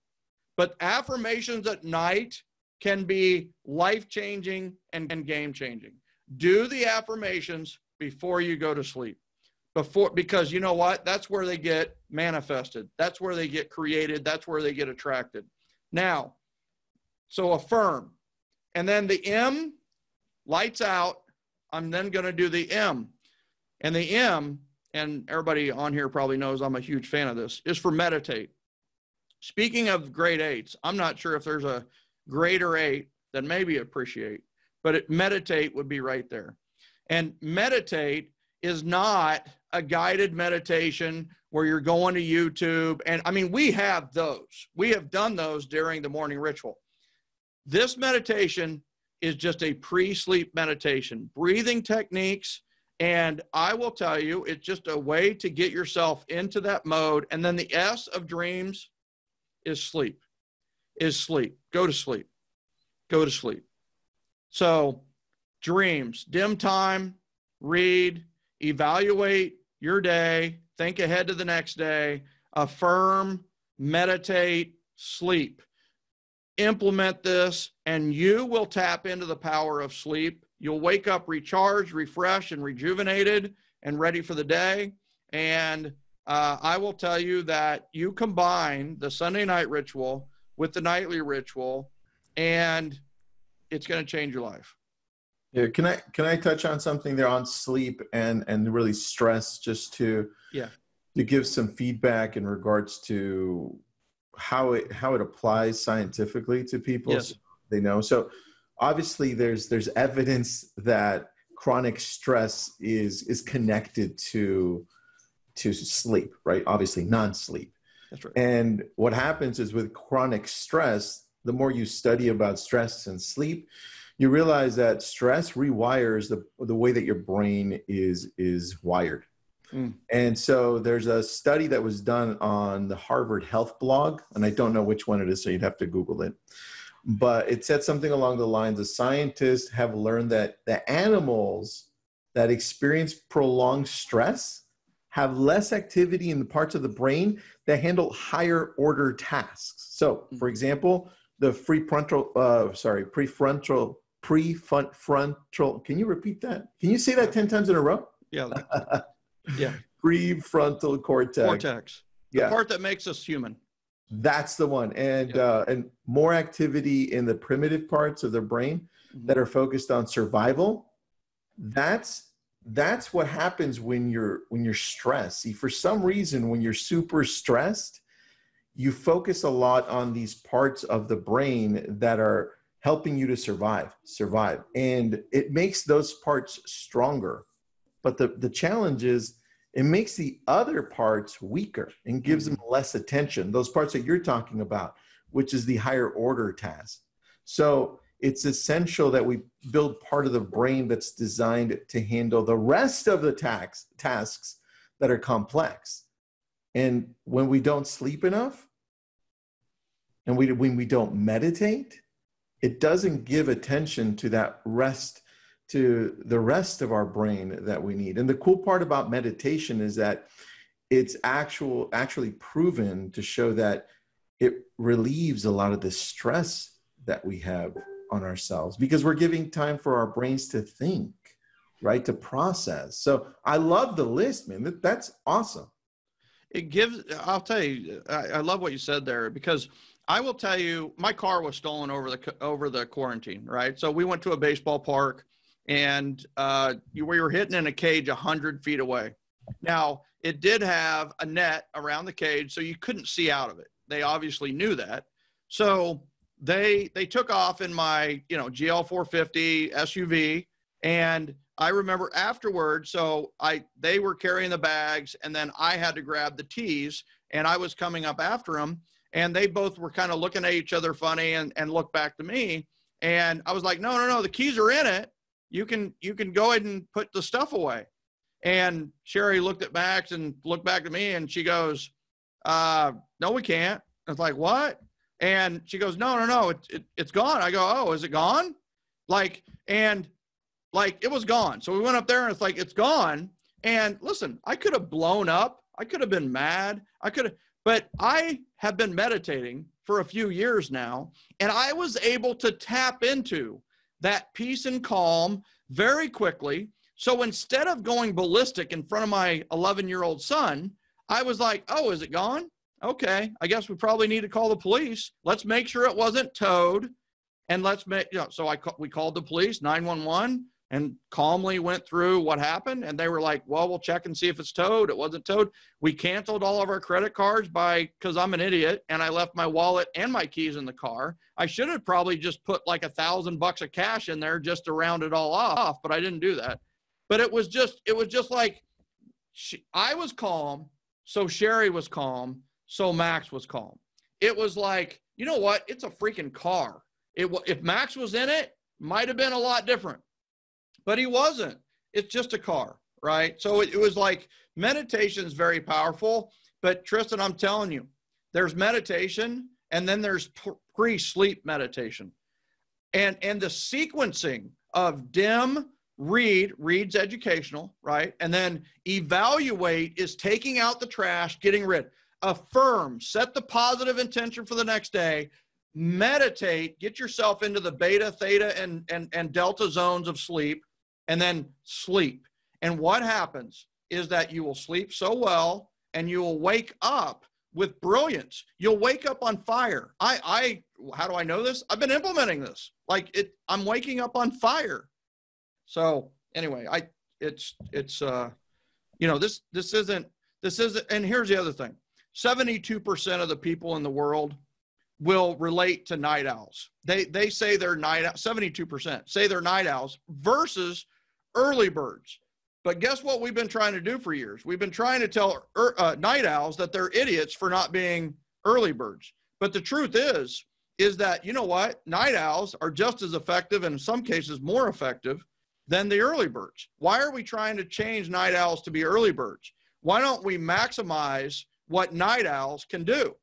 but affirmations at night can be life-changing and game-changing. Do the affirmations before you go to sleep, because you know what? That's where they get manifested. That's where they get created. That's where they get attracted. Now, so affirm. And then the M, lights out. I'm then going to do the M. And the M, and everybody on here probably knows I'm a huge fan of this, is for meditate. Speaking of Great Eights, I'm not sure if there's a greater eight than maybe appreciate, but meditate would be right there. And meditate is not a guided meditation where you're going to YouTube. And I mean, we have those. We have done those during the morning ritual. This meditation is just a pre-sleep meditation, breathing techniques. And I will tell you, it's just a way to get yourself into that mode. And then the S of dreams is sleep, Go to sleep, So dreams, dim time, read, evaluate your day, think ahead to the next day, affirm, meditate, sleep. Implement this and you will tap into the power of sleep. You'll wake up recharged, refreshed, and rejuvenated and ready for the day. And I will tell you that you combine the Sunday night ritual with the nightly ritual and it's going to change your life. Yeah, can I touch on something there on sleep and really stress, just to give some feedback in regards to how it applies scientifically to people. Yes. So they know. So obviously there's evidence that chronic stress is connected to sleep, right? Obviously non-sleep. That's right. And what happens is with chronic stress, the more you study about stress and sleep, you realize that stress rewires the way that your brain is wired. Mm. And so there's a study that was done on the Harvard Health blog, and I don't know which one it is, so you'd have to Google it. But it said something along the lines of scientists have learned that the animals that experience prolonged stress have less activity in the parts of the brain that handle higher order tasks. So, for example, the prefrontal, can you repeat that? Can you say that 10 times in a row? Yeah. Yeah. Prefrontal cortex. The part that makes us human. That's the one. And, and more activity in the primitive parts of the brain that are focused on survival. That's what happens when you're stressed. See, for some reason, when you're super stressed, you focus a lot on these parts of the brain that are helping you to survive. And it makes those parts stronger. But the challenge is it makes the other parts weaker and gives them less attention, those parts that you're talking about, which is the higher order task. So it's essential that we build part of the brain that's designed to handle the rest of the tasks that are complex. And when we don't sleep enough and when we don't meditate, it doesn't give attention to that rest, to the rest of our brain that we need. And the cool part about meditation is that it's actually proven to show that it relieves a lot of the stress that we have on ourselves because we're giving time for our brains to think, right? To process. So I love the list, man. That's awesome. It gives, I'll tell you, I love what you said there because I will tell you, my car was stolen over the quarantine, right? So we went to a baseball park and we were hitting in a cage 100 feet away. Now, it did have a net around the cage, so you couldn't see out of it. They obviously knew that. So they took off in my, GL450 SUV, and I remember afterwards, so they were carrying the bags and then I had to grab the tees and I was coming up after them and they both were kind of looking at each other funny and looked back to me. And I was like, no, the keys are in it. You can go ahead and put the stuff away. And Sherry looked at Max and looked back at me and she goes, no, we can't. I was like, what? And she goes, no, it's gone. I go, oh, is it gone? Like it was gone. So we went up there and it's like, it's gone. And listen, I could have blown up. I could have been mad. But I have been meditating for a few years now. And I was able to tap into that peace and calm very quickly. So instead of going ballistic in front of my 11-year-old son, I was like, oh, is it gone? Okay. I guess we probably need to call the police. Let's make sure it wasn't towed. And let's make, so we called the police, 911. And calmly went through what happened. And they were like, well, we'll check and see if it's towed. It wasn't towed. We canceled all of our credit cards because I'm an idiot and I left my wallet and my keys in the car. I should have probably just put like $1,000 of cash in there just to round it all off, but I didn't do that. But it was just like, I was calm, so Sherry was calm, so Max was calm. It was like, you know what? It's a freaking car. If Max was in it, might have been a lot different, but he wasn't. It's just a car, right? So it was like, meditation is very powerful. But Tristan, I'm telling you, there's meditation and then there's pre-sleep meditation. And the sequencing of dim, read, reads educational, right? And then evaluate is taking out the trash, getting rid. Affirm, set the positive intention for the next day. Meditate, get yourself into the beta, theta, and delta zones of sleep, and then sleep. And what happens is that you will sleep so well and you will wake up with brilliance. You'll wake up on fire. How do I know this? I've been implementing this. I'm waking up on fire. So anyway, this isn't, and here's the other thing. 72% of the people in the world will relate to night owls. They say they're night owls, 72% say they're night owls versus early birds. But guess what we've been trying to do for years? We've been trying to tell night owls that they're idiots for not being early birds. But the truth is that, you know what? Night owls are just as effective and in some cases more effective than the early birds. Why are we trying to change night owls to be early birds? Why don't we maximize what night owls can do?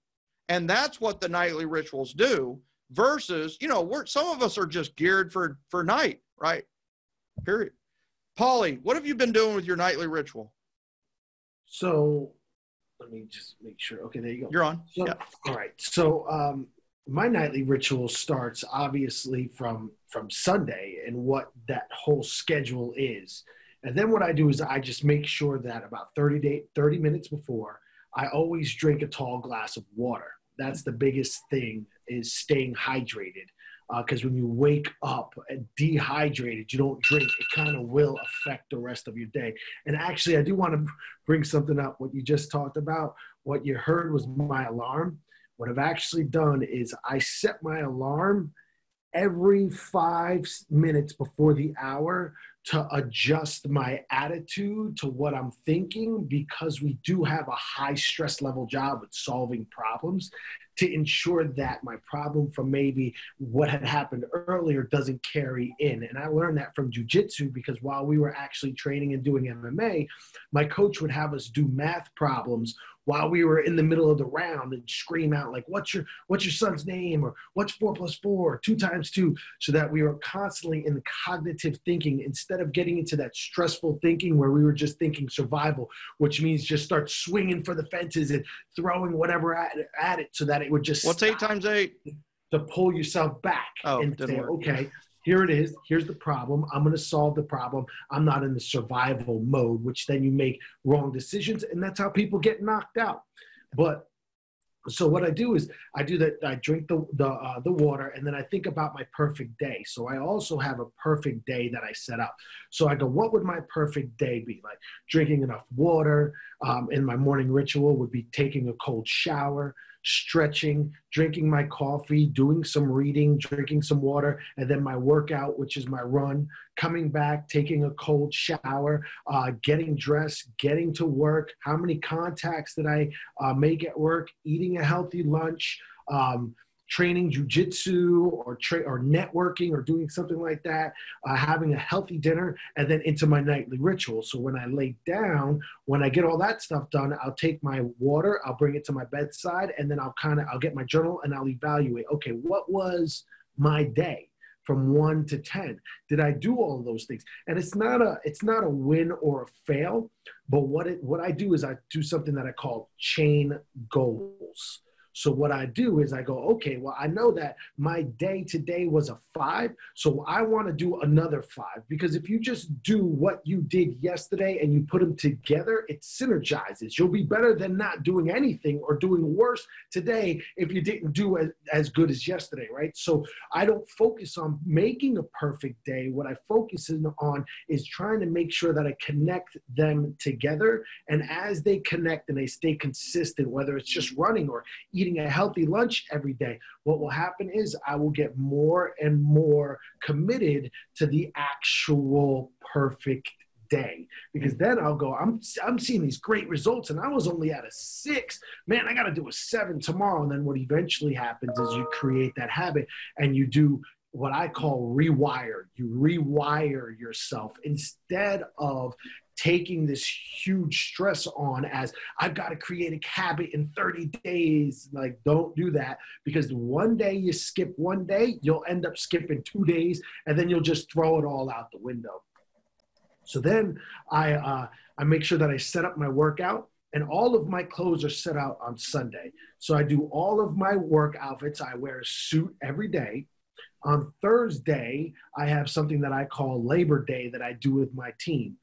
And that's what the nightly rituals do versus, you know, some of us are just geared for night, right? Period. Polly, what have you been doing with your nightly ritual? So let me just make sure. Okay, there you go. You're on. So, yeah. All right. So my nightly ritual starts obviously from Sunday and what that whole schedule is. And then what I do is I just make sure that about 30 minutes before, I always drink a tall glass of water. That's the biggest thing, is staying hydrated. Because when you wake up dehydrated, you don't drink, it kind of will affect the rest of your day. And actually, I do want to bring something up. What you just talked about, what you heard was my alarm. What I've actually done is I set my alarm every 5 minutes before the hour to adjust my attitude to what I'm thinking, because we do have a high stress level job with solving problems, to ensure that my problem from maybe what had happened earlier doesn't carry in. And I learned that from jujitsu, because while we were actually training and doing MMA, my coach would have us do math problems while we were in the middle of the round and scream out like, what's your son's name? Or what's 4 + 4, 2 times 2? So that we were constantly in the cognitive thinking instead of getting into that stressful thinking where we were just thinking survival, which means just start swinging for the fences and throwing whatever at it, so that it would just— What's 8 times 8? To pull yourself back and say, okay, here it is. Here's the problem. I'm going to solve the problem. I'm not in the survival mode, which then you make wrong decisions. And that's how people get knocked out. But so what I do is I do that. I drink the water, and then I think about my perfect day. So I also have a perfect day that I set up. So I go, what would my perfect day be? Like drinking enough water. And my morning ritual would be taking a cold shower, stretching, drinking my coffee, doing some reading, drinking some water, and then my workout, which is my run, coming back, taking a cold shower, getting dressed, getting to work, how many contacts that I make at work, eating a healthy lunch, training jujitsu or networking or doing something like that, having a healthy dinner, and then into my nightly ritual. So when I lay down, when I get all that stuff done, I'll take my water, I'll bring it to my bedside, and then I'll get my journal and I'll evaluate, okay, what was my day from 1 to 10? Did I do all of those things? And it's not a win or a fail, but what I do is I do something that I call chain goals. So what I do is I go, okay, well, I know that my day today was a 5, so I want to do another 5, because if you just do what you did yesterday and you put them together, it synergizes. You'll be better than not doing anything, or doing worse today if you didn't do as good as yesterday, right? So I don't focus on making a perfect day. What I focus on is trying to make sure that I connect them together, and as they connect and they stay consistent, whether it's just running or eating a healthy lunch every day, what will happen is I will get more and more committed to the actual perfect day, because then I'll go, I'm seeing these great results and I was only at a 6, man, I got to do a 7 tomorrow. And then what eventually happens is you create that habit and you do what I call rewired. You rewire yourself instead of taking this huge stress on as I've got to create a habit in 30 days. Like, don't do that, because one day you skip one day, you'll end up skipping 2 days, and then you'll just throw it all out the window. So then I make sure that I set up my workout, and all of my clothes are set out on Sunday. So I do all of my work outfits. I wear a suit every day. On Thursday, I have something that I call Labor Day that I do with my team.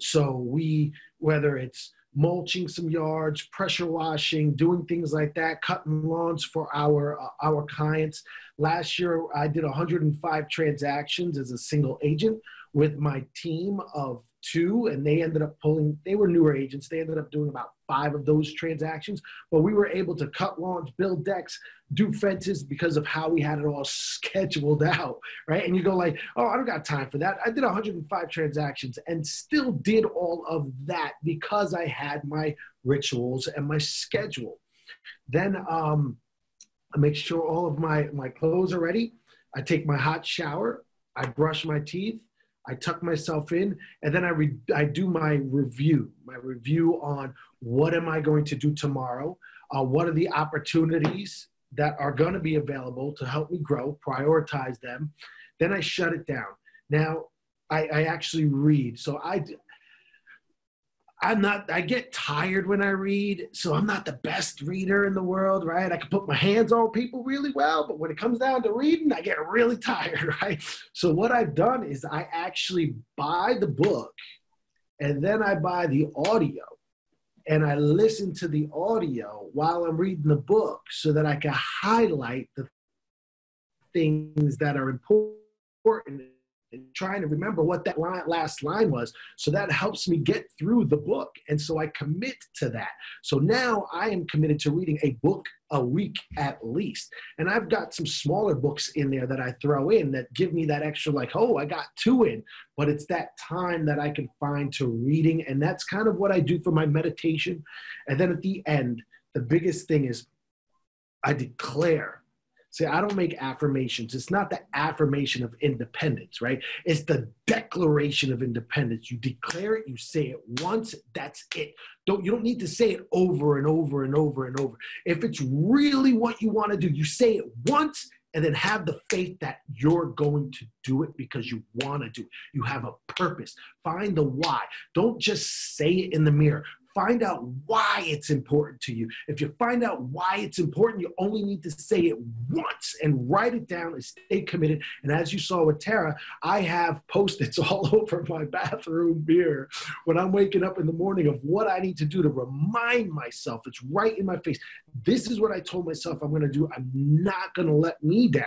So we, whether it's mulching some yards, pressure washing, doing things like that, cutting lawns for our clients. Last year, I did 105 transactions as a single agent with my team of 2, and they ended up pulling, they were newer agents, they ended up doing about 5 of those transactions, but we were able to cut lawns, build decks, do fences because of how we had it all scheduled out, right? And you go like, oh, I don't got time for that. I did 105 transactions and still did all of that because I had my rituals and my schedule. Then I make sure all of my clothes are ready. I take my hot shower, I brush my teeth, I tuck myself in, and then I do my review on what am I going to do tomorrow? What are the opportunities that are going to be available to help me grow, prioritize them. Then I shut it down. Now, I actually read. So I get tired when I read, so I'm not the best reader in the world, right? I can put my hands on people really well, but when it comes down to reading, I get really tired, right? So what I've done is I actually buy the book, and then I buy the audio, and I listen to the audio while I'm reading the book so that I can highlight the things that are important and trying to remember what that last line was. So that helps me get through the book. And so I commit to that. So now I am committed to reading a book a week at least. And I've got some smaller books in there that I throw in that give me that extra, like, oh, I got 2 in, but it's that time that I can find to reading. And that's kind of what I do for my meditation. And then at the end, the biggest thing is I declare. See, I don't make affirmations. It's not the affirmation of independence, right? It's the declaration of independence. You declare it, you say it once, that's it. You don't need to say it over and over and over and over. If it's really what you want to do, you say it once and then have the faith that you're going to do it because you want to do it. You have a purpose. Find the why. Don't just say it in the mirror. Find out why it's important to you. If you find out why it's important, you only need to say it once and write it down and stay committed. And as you saw with Tara, I have Post-its all over my bathroom mirror when I'm waking up in the morning of what I need to do to remind myself. It's right in my face. This is what I told myself I'm gonna do. I'm not gonna let me down.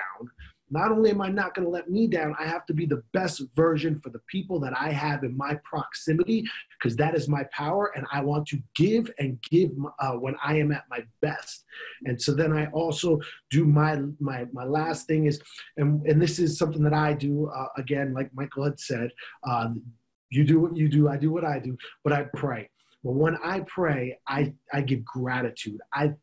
Not only am I not going to let me down, I have to be the best version for the people that I have in my proximity, because that is my power, and I want to give and give when I am at my best. And so then I also do my last thing is, and this is something that I do, again, like Michael had said, you do what you do, I do what I do, but I pray. But when I pray, I give gratitude. I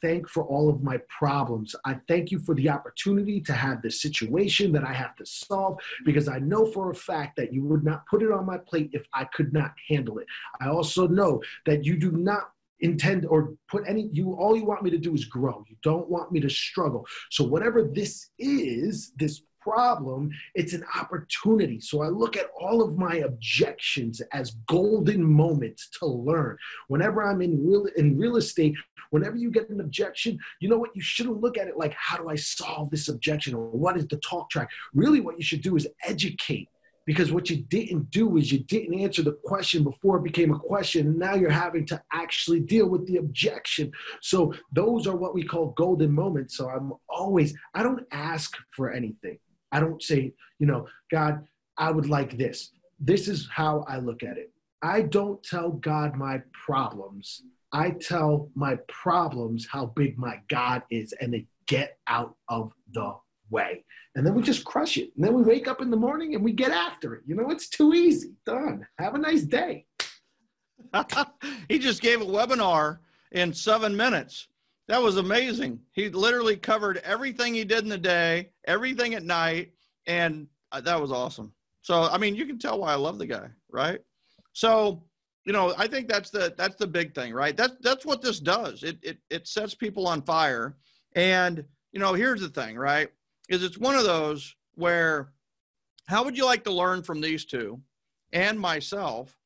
thank for all of my problems. I thank you for the opportunity to have this situation that I have to solve, because I know for a fact that you would not put it on my plate if I could not handle it. I also know that you do not intend or put any, all you want me to do is grow. You don't want me to struggle. So whatever this is, this problem, it's an opportunity. So I look at all of my objections as golden moments to learn. Whenever I'm in real estate, whenever you get an objection, you know what? You shouldn't look at it like, how do I solve this objection? Or what is the talk track? Really what you should do is educate. Because what you didn't do is you didn't answer the question before it became a question. And now you're having to actually deal with the objection. So those are what we call golden moments. So I don't ask for anything. I don't say, you know, God, I would like this. This is how I look at it. I don't tell God my problems. I tell my problems how big my God is, and they get out of the way. And then we just crush it. And then we wake up in the morning and we get after it. You know, it's too easy. Done. Have a nice day. He just gave a webinar in 7 minutes. That was amazing. He literally covered everything he did in the day, everything at night. And that was awesome. So, I mean, you can tell why I love the guy, right? So, you know, I think that's the big thing, right? That's what this does. It sets people on fire. And, you know, here's the thing, right? Is it's one of those where, how would you like to learn from these two and myself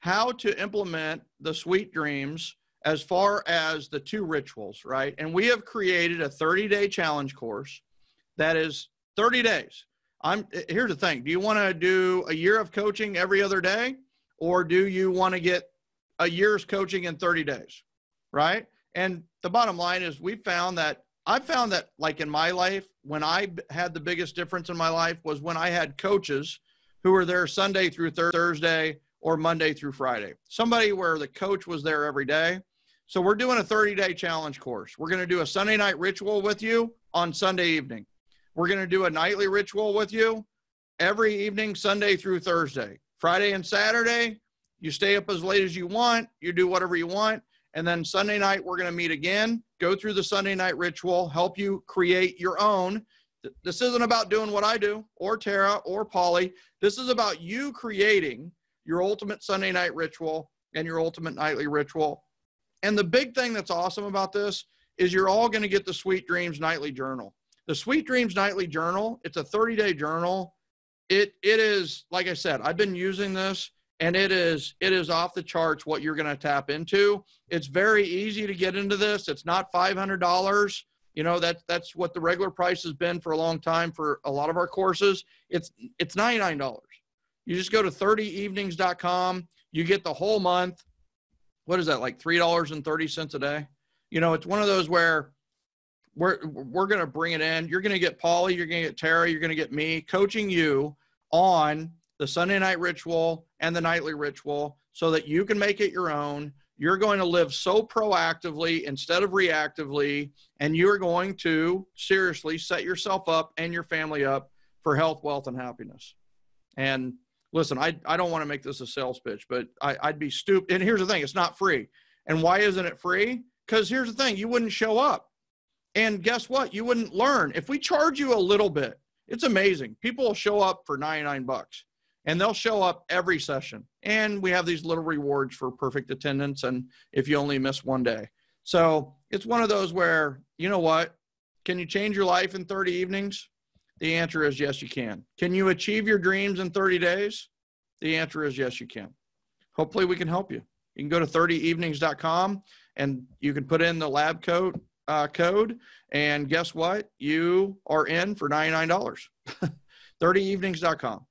how to implement the Sweet Dreams as far as the two rituals, right? And we have created a 30-day challenge course that is 30 days. Here's the thing. Do you want to do a year of coaching every other day, or do you want to get a year's coaching in 30 days, right? And the bottom line is I found that like in my life, when I had the biggest difference in my life was when I had coaches who were there Sunday through Thursday or Monday through Friday, somebody where the coach was there every day. So we're doing a 30-day challenge course. We're going to do a Sunday night ritual with you on Sunday evening. We're going to do a nightly ritual with you every evening, Sunday through Thursday. Friday and Saturday, you stay up as late as you want, you do whatever you want. And then Sunday night, we're going to meet again, go through the Sunday night ritual, help you create your own. This isn't about doing what I do or Tara or Polly. This is about you creating your ultimate Sunday night ritual and your ultimate nightly ritual. And the big thing that's awesome about this is you're all going to get the Sweet Dreams Nightly Journal. The Sweet Dreams Nightly Journal, it's a 30-day journal. It is, like I said, I've been using this, and it is off the charts what you're going to tap into. It's very easy to get into this. It's not $500. You know, that's what the regular price has been for a long time for a lot of our courses. It's $99. You just go to 30evenings.com. You get the whole month. What is that, like $3.30 a day? You know, it's one of those where we're going to bring it in. You're going to get Polly, you're going to get Tara, you're going to get me coaching you on the Sunday night ritual and the nightly ritual so that you can make it your own. You're going to live so proactively instead of reactively, and you're going to seriously set yourself up and your family up for health, wealth, and happiness. And listen, I don't want to make this a sales pitch, but I'd be stupid. And here's the thing, it's not free. And why isn't it free? Because here's the thing, you wouldn't show up. And guess what? You wouldn't learn. If we charge you a little bit, it's amazing. People will show up for $99, and they'll show up every session. And we have these little rewards for perfect attendance and if you only miss one day. So it's one of those where, you know what? Can you change your life in 30 evenings? The answer is yes, you can. Can you achieve your dreams in 30 days? The answer is yes, you can. Hopefully we can help you. You can go to 30evenings.com, and you can put in the lab coat. Code, and guess what? You are in for $99. 30evenings.com.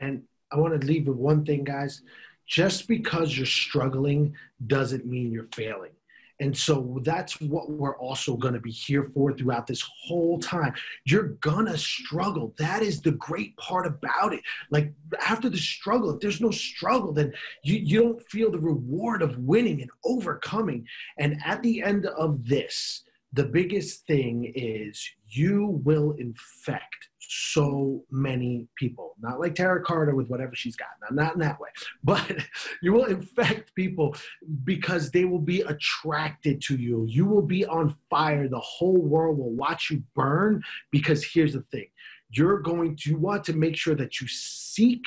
And I want to leave with one thing, guys. Just because you're struggling doesn't mean you're failing. And so that's what we're also going to be here for throughout this whole time. You're going to struggle. That is the great part about it. Like after the struggle, if there's no struggle, then you don't feel the reward of winning and overcoming. And at the end of this, the biggest thing is you will infect so many people, not like Tara Carter with whatever she's got, not in that way, but you will infect people because they will be attracted to you. You will be on fire. The whole world will watch you burn because here's the thing. You want to make sure that you seek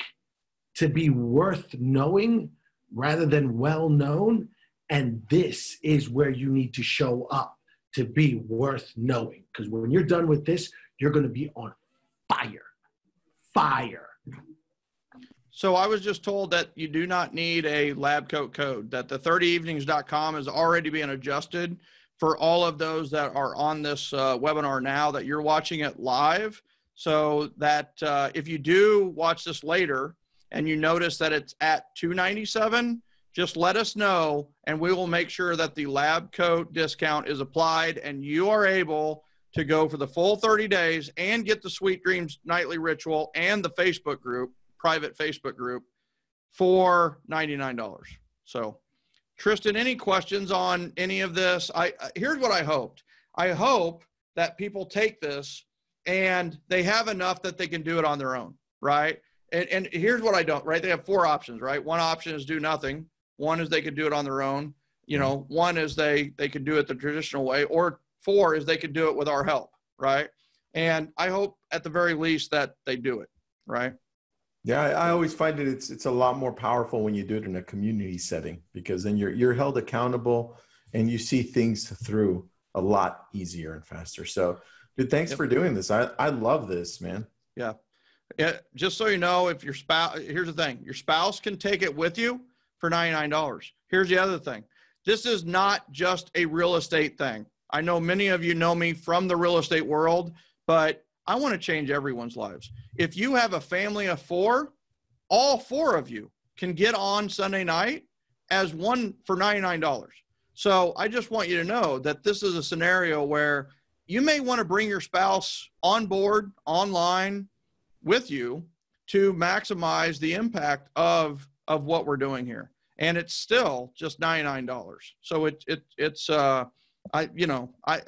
to be worth knowing rather than well known. And this is where you need to show up to be worth knowing. Because when you're done with this, you're going to be on fire. So I was just told that you do not need a lab coat code, that the 30evenings.com is already being adjusted for all of those that are on this webinar now that you're watching it live. So that if you do watch this later and you notice that it's at $297, just let us know and we will make sure that the lab coat discount is applied and you are able to go for the full 30 days and get the Sweet Dreams Nightly Ritual and the Facebook group, private Facebook group, for $99. So, Tristan, any questions on any of this? Here's what I hoped. I hope that people take this and they have enough that they can do it on their own, right? And here's what I don't, right? They have four options, right? One option is do nothing. One is they could do it on their own. You know, one is they could do it the traditional way, or four is they could do it with our help, right? And I hope at the very least that they do it, right? Yeah, I always find that it's a lot more powerful when you do it in a community setting, because then you're held accountable and you see things through a lot easier and faster. So, dude, thanks for doing this. I love this, man. Yeah. Yeah, just so you know, if your spouse, here's the thing, your spouse can take it with you for $99. Here's the other thing. This is not just a real estate thing. I know many of you know me from the real estate world, but I want to change everyone's lives. If you have a family of four, all four of you can get on Sunday night as one for $99. So I just want you to know that this is a scenario where you may want to bring your spouse on board online with you to maximize the impact of what we're doing here. And it's still just $99. So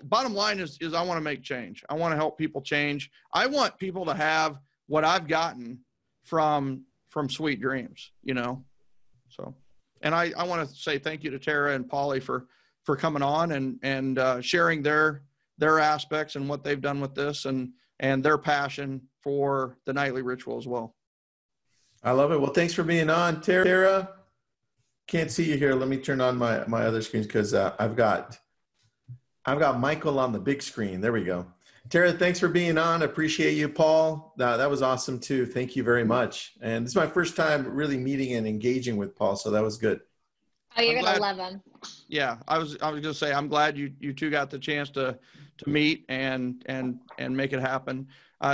bottom line is I want to make change. I want to help people change. I want people to have what I've gotten from Sweet Dreams, you know? So, and I want to say thank you to Tara and Polly for coming on and sharing their aspects and what they've done with this and their passion for the nightly ritual as well. I love it. Well, thanks for being on, Tara. Can't see you here. Let me turn on my other screens because I've got Michael on the big screen. There we go. Tara, thanks for being on. I appreciate you, Paul. That was awesome too. Thank you very much. And this is my first time really meeting and engaging with Paul, so that was good. Oh, you're going to love him. Yeah, I was going to say, I'm glad you two got the chance to meet and make it happen.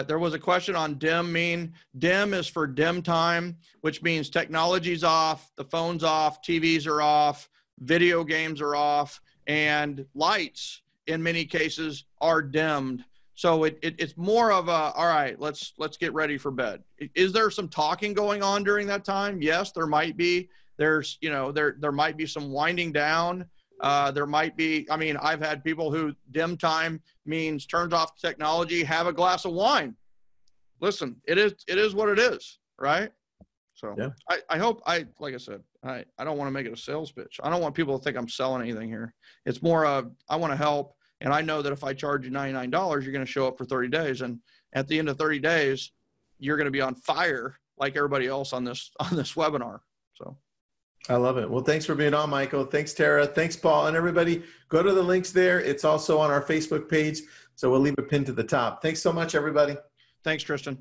There was a question on DIM mean. DIM is for dim time, which means technology's off, the phone's off, TVs are off, video games are off, and lights in many cases are dimmed. So it's more of a, all right, let's get ready for bed. Is there some talking going on during that time? Yes, there might be. There's, you know, there might be some winding down. There might be, I mean, I've had people who dim time means turns off technology, have a glass of wine. Listen, it is what it is, right? So yeah. I hope, like I said, I don't want to make it a sales pitch. I don't want people to think I'm selling anything here. It's more of, I want to help. And I know that if I charge you $99, you're going to show up for 30 days. And at the end of 30 days, you're going to be on fire like everybody else on this webinar. So. I love it. Well, thanks for being on, Michael. Thanks, Tara. Thanks, Paul. And everybody, go to the links there. It's also on our Facebook page. So we'll leave a pin to the top. Thanks so much, everybody. Thanks, Tristan.